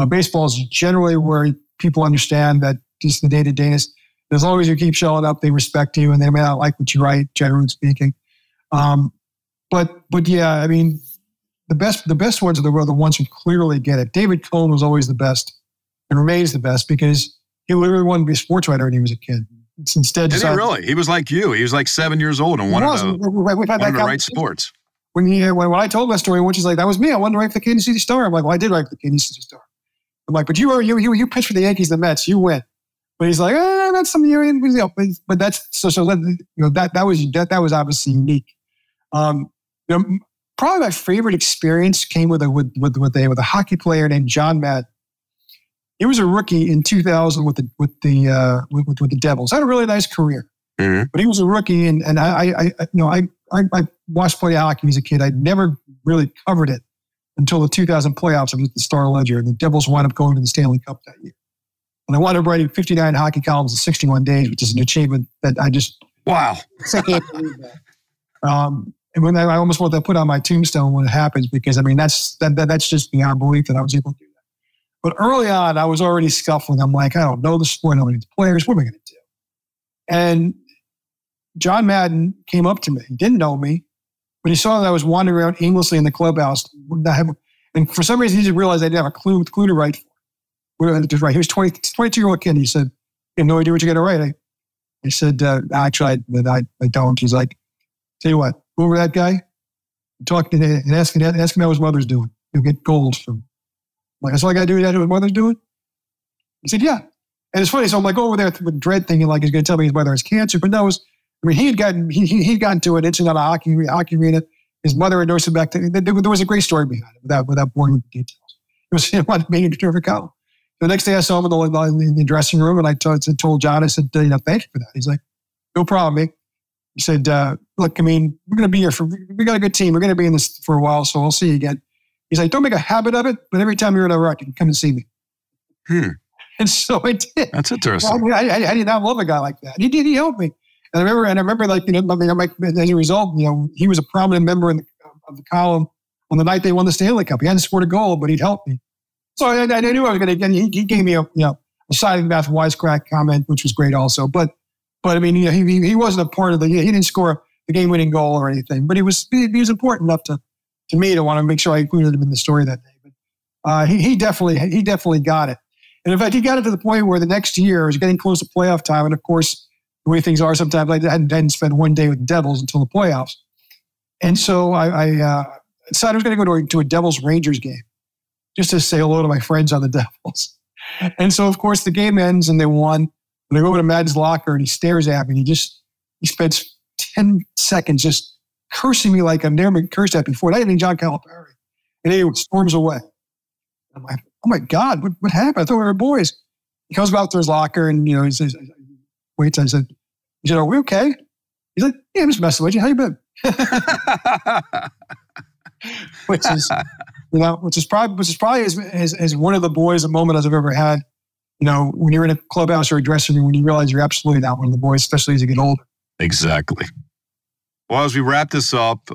Baseball is generally where people understand that just the day-to-dayness. As long as you keep showing up, they respect you and they may not like what you write, generally speaking. But yeah, I mean, the best ones in the world, the ones who clearly get it. David Cohn was always the best and remains the best because he literally wanted to be a sports writer when he was a kid. It's instead, did he really? He was like you. He was like 7 years old and wanted to write sports. When I told my story, which is like, that was me. I wanted to write for the Kansas City Star. I'm like, well, I did write for the Kansas City Star. I'm like, but you pitch for the Yankees, the Mets, you win. But he's like, that's something you're in. But that's so. You know, that was obviously unique. You know, probably my favorite experience came with a hockey player named John Madden. He was a rookie in 2000 with the Devils. Had a really nice career, but he was a rookie, and I watched play hockey as a kid. I never really covered it until the 2000 playoffs. I was at the Star-Ledger, and the Devils wound up going to the Stanley Cup that year. And I wound up writing 59 hockey columns in 61 days, which is an achievement that I just wow. I can't believe that. And when I almost want to put on my tombstone when it happens, because I mean, that's just beyond belief that I was able to do that. But early on, I was already scuffling. I'm like, I don't know the sport, I don't know the players. What am I going to do? And John Madden came up to me. He didn't know me, but he saw that I was wandering around aimlessly in the clubhouse. And for some reason, he didn't realize I didn't have a clue to write for. He was 22-year-old kid. And he said, "You have no idea what you're going to write." I said, "Actually, I don't." He's like, "Tell you what. Over that guy, talk to him and ask him how his mother's doing. You'll get gold from him." Like, that's all I got to do. Is that what his mother's doing? He said, yeah. And it's funny. So I'm like over there with dread thinking like he's going to tell me whether it's cancer. But no, it was, I mean, he'd gotten to an incident on a hockey arena. His mother had nursed him back to, there was a great story behind it without boring with the details. It was, you know, what made him a terrific column. The next day I saw him in the dressing room and I told John, I said, you know, thank you for that. He's like, no problem, Mick. He said, look, I mean, we're going to be here we got a good team. We're going to be in this for a while, so we'll see you again. He's like, don't make a habit of it, but every time you're in a rut, you can come and see me. And so I did. That's interesting. Well, I did not love a guy like that. He did. He helped me. And I remember, like, you know, I mean, as a result, you know, he was a prominent member of the column on the night they won the Stanley Cup. He hadn't scored a goal, but he'd helped me. So I knew I was going to. And he gave me a side mouth wisecrack comment, which was great also. But I mean, you know, he wasn't a part of the. He didn't score the game winning goal or anything, but he was important enough to me to want to make sure I included him in the story that day. But he definitely got it. And in fact, he got it to the point where the next year it was getting close to playoff time. And of course, the way things are sometimes, I hadn't spent one day with the Devils until the playoffs. And so I decided I was going to go to a Devils-Rangers game just to say hello to my friends on the Devils. And so, of course, the game ends and they won. And I go over to Madden's locker and he stares at me. And he spends 10 seconds just cursing me like I've never been cursed at before. And I didn't mean John Calipari. And he storms away. I'm like, oh my God, what happened? I thought we were boys. He comes out to his locker and, you know, he says, waits. I said, he said, are we okay? He's like, yeah, I'm just messing with you. How you been? which is probably as one of the boys a moment as I've ever had, you know, when you're in a clubhouse or a dressing room, when you realize you're absolutely not one of the boys, especially as you get older. Exactly. Well, as we wrap this up,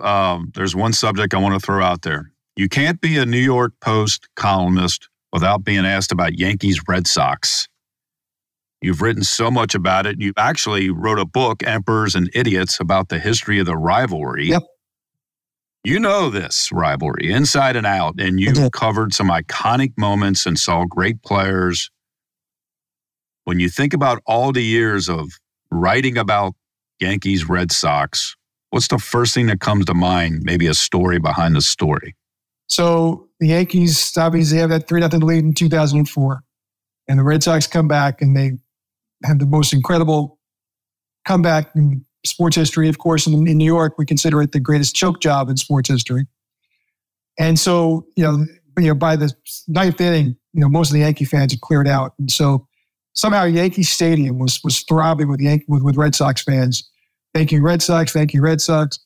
there's one subject I want to throw out there. You can't be a New York Post columnist without being asked about Yankees Red Sox. You've written so much about it. You actually wrote a book, Emperors and Idiots, about the history of the rivalry. Yep. You know this rivalry inside and out, and you've covered some iconic moments and saw great players. When you think about all the years of writing about Yankees Red Sox, what's the first thing that comes to mind? Maybe a story behind the story. So the Yankees, obviously, have that 3-0 lead in 2004. And the Red Sox come back and they have the most incredible comeback in sports history. Of course, in New York, we consider it the greatest choke job in sports history. And so, you know, by the ninth inning, you know, most of the Yankee fans had cleared out. And so somehow Yankee Stadium was throbbing with Red Sox fans. Thank you, Red Sox. Thank you, Red Sox.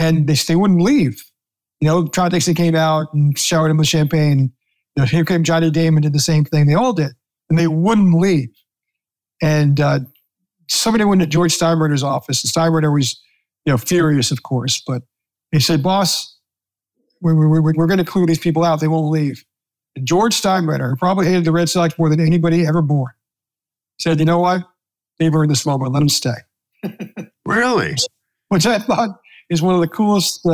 And they wouldn't leave. You know, Todd Jones came out and showered him with champagne. You know, here came Johnny Damon, did the same thing. They all did. And they wouldn't leave. And somebody went to George Steinbrenner's office. And Steinbrenner was, you know, furious, of course. But he said, boss, we're going to clear these people out. They won't leave. And George Steinbrenner, who probably hated the Red Sox more than anybody ever born, said, you know what? They've earned this moment. Let them stay. Really? Which I thought is one of the coolest...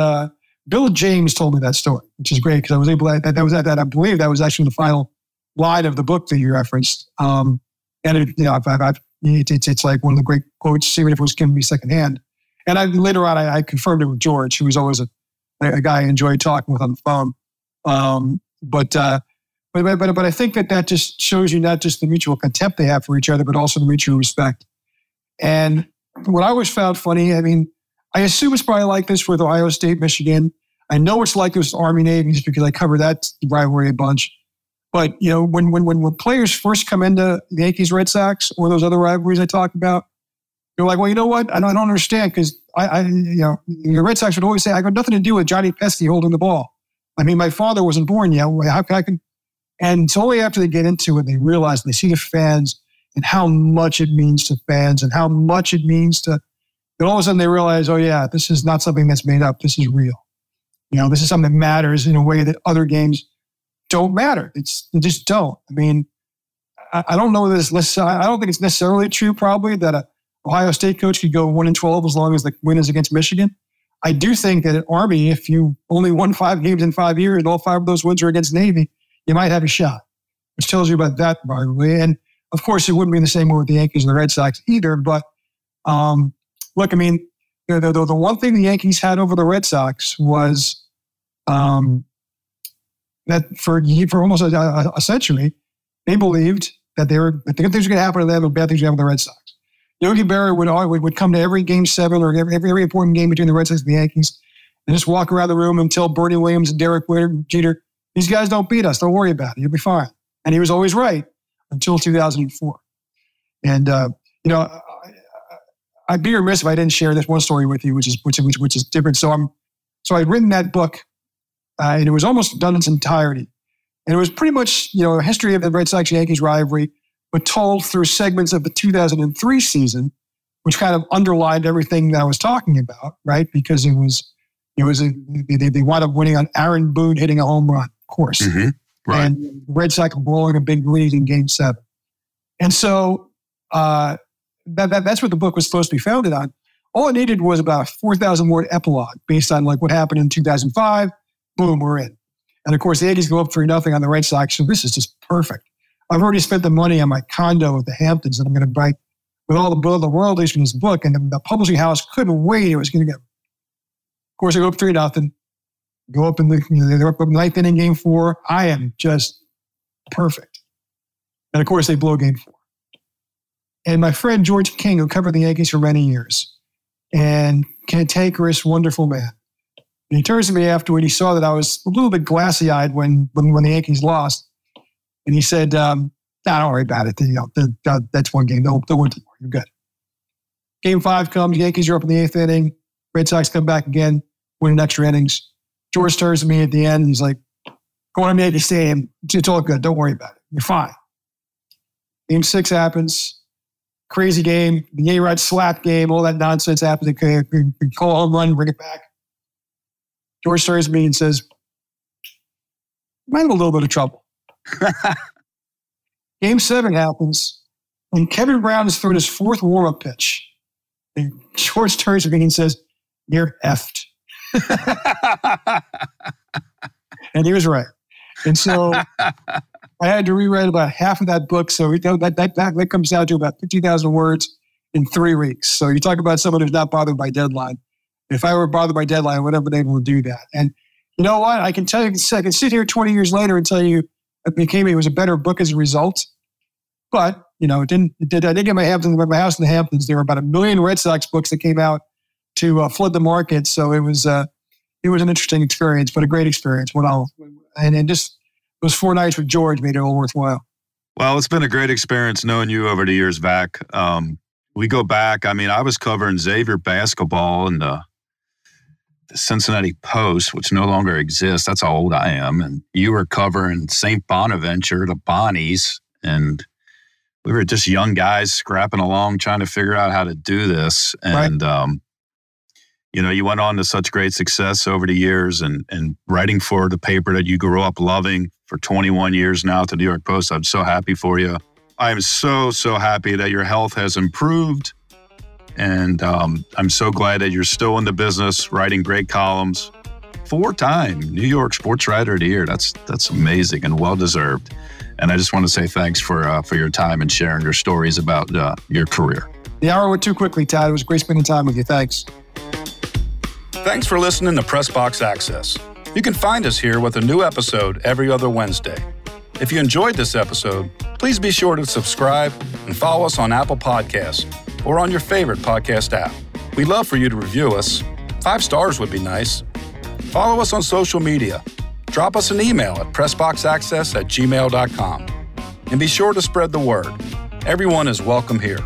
Bill James told me that story, which is great because I was able to, I believe that was actually the final line of the book that you referenced. It's like one of the great quotes, even if it was given to me secondhand. And later on, I confirmed it with George, who was always a guy I enjoyed talking with on the phone. But I think that just shows you not just the mutual contempt they have for each other, but also the mutual respect. And what I always found funny, I mean, I assume it's probably like this with Ohio State, Michigan. I know it's like this with Army, Navy, just because I cover that rivalry a bunch. But, you know, when players first come into the Yankees, Red Sox, or those other rivalries I talked about, you're like, well, you know what? I don't understand because the Red Sox would always say, I got nothing to do with Johnny Pesci holding the ball. I mean, my father wasn't born yet. How can I? And it's only after they get into it, they realize, they see the fans and how much it means to fans and how much it means to. Then all of a sudden they realize, oh yeah, this is not something that's made up. This is real. You know, this is something that matters in a way that other games don't matter. They just don't. I mean, I don't know this. I don't think it's necessarily true. Probably that a Ohio State coach could go 1-12 as long as the win is against Michigan. I do think that at Army, if you only won 5 games in 5 years and all 5 of those wins are against Navy, you might have a shot, which tells you about that rivalry. And of course, it wouldn't be the same way with the Yankees and the Red Sox either. But look, I mean, the one thing the Yankees had over the Red Sox was that for almost a century, they believed that they were, if good things were going to happen to them, and bad things were going to happen to the Red Sox. Yogi Berra would come to every Game 7 or every important game between the Red Sox and the Yankees and just walk around the room and tell Bernie Williams and Derek Jeter, these guys don't beat us. Don't worry about it. You'll be fine. And he was always right until 2004. And, I'd be remiss if I didn't share this one story with you, which is different. So I'd written that book, and it was almost done in its entirety, and it was pretty much a history of the Red Sox Yankees rivalry, but told through segments of the 2003 season, which kind of underlined everything that I was talking about, right? Because they wound up winning on Aaron Boone hitting a home run, of course, mm-hmm. Right. And Red Sox blowing a big lead in Game 7, and so. That's what the book was supposed to be founded on. All it needed was about a 4,000-word epilogue based on what happened in 2005. Boom, we're in. And of course, the Yankees go up 3-0 on the Red Sox, so this is just perfect. I've already spent the money on my condo at the Hamptons that I'm going to buy with all the royalties from this book, and the publishing house couldn't wait. It was going to get. Of course, I go up 3-0. Go up in they're up in the ninth inning, Game 4. I am just perfect. And of course, they blow Game 4. And my friend George King, who covered the Yankees for many years, and cantankerous, wonderful man. And he turns to me afterward. He saw that I was a little bit glassy-eyed when the Yankees lost, and he said, "Don't worry about it. That's one game. They'll win tomorrow. You're good." Game 5 comes. Yankees are up in the 8th inning. Red Sox come back again, win in extra innings. George turns to me at the end, and he's like, "Go on, Yankee Stadium. It's all good. Don't worry about it. You're fine." Game 6 happens. Crazy game, the A-Rod slap game, all that nonsense happens. They call a home run, bring it back. George turns to me and says, might have a little bit of trouble. Game 7 happens, and Kevin Brown is throwing his 4th warm-up pitch. And George turns to me and says, you're effed. And he was right. And so I had to rewrite about half of that book, so that comes down to about 50,000 words in 3 weeks. So you talk about someone who's not bothered by deadline. If I were bothered by deadline, I would have been able to do that. And you know what? I can tell you, I can sit here 20 years later and tell you it was a better book as a result. But I did get my house in the Hamptons. There were about 1 million Red Sox books that came out to flood the market. So it was an interesting experience, but a great experience. Those 4 nights with George made it all worthwhile. Well, it's been a great experience knowing you over the years, Vac. We go back. I was covering Xavier basketball in the Cincinnati Post, which no longer exists. That's how old I am. And you were covering St. Bonaventure, the Bonnies. And we were just young guys scrapping along, trying to figure out how to do this. And, right. You went on to such great success over the years and writing for the paper that you grew up loving. For 21 years now at the New York Post. I'm so happy for you. I am so, so happy that your health has improved. And I'm so glad that you're still in the business, writing great columns. 4-time New York Sports Writer of the Year. That's amazing and well-deserved. And I just want to say thanks for your time and sharing your stories about your career. The hour went too quickly, Todd. It was great spending time with you. Thanks. Thanks for listening to Press Box Access. You can find us here with a new episode every other Wednesday. If you enjoyed this episode, please be sure to subscribe and follow us on Apple Podcasts or on your favorite podcast app. We'd love for you to review us. 5 stars would be nice. Follow us on social media. Drop us an email at pressboxaccess@gmail.com. And be sure to spread the word. Everyone is welcome here.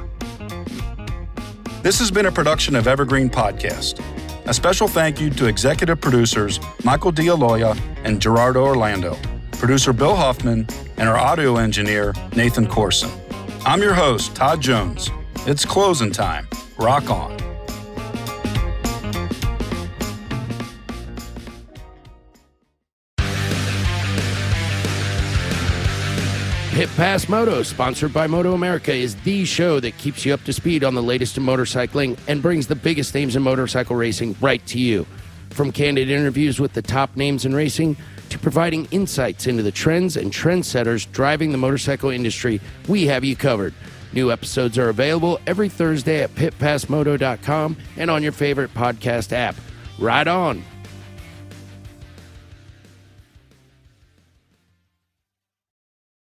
This has been a production of Evergreen Podcast. A special thank you to executive producers Michael D'Aloia and Gerardo Orlando, producer Bill Huffman, and our audio engineer, Nathan Corson. I'm your host, Todd Jones. It's closing time. Rock on. Hit Pass Moto, sponsored by Moto America, is the show that keeps you up to speed on the latest in motorcycling and brings the biggest names in motorcycle racing right to you. From candid interviews with the top names in racing to providing insights into the trends and trendsetters driving the motorcycle industry, we have you covered. New episodes are available every Thursday at pitpassmoto.com and on your favorite podcast app. Ride on!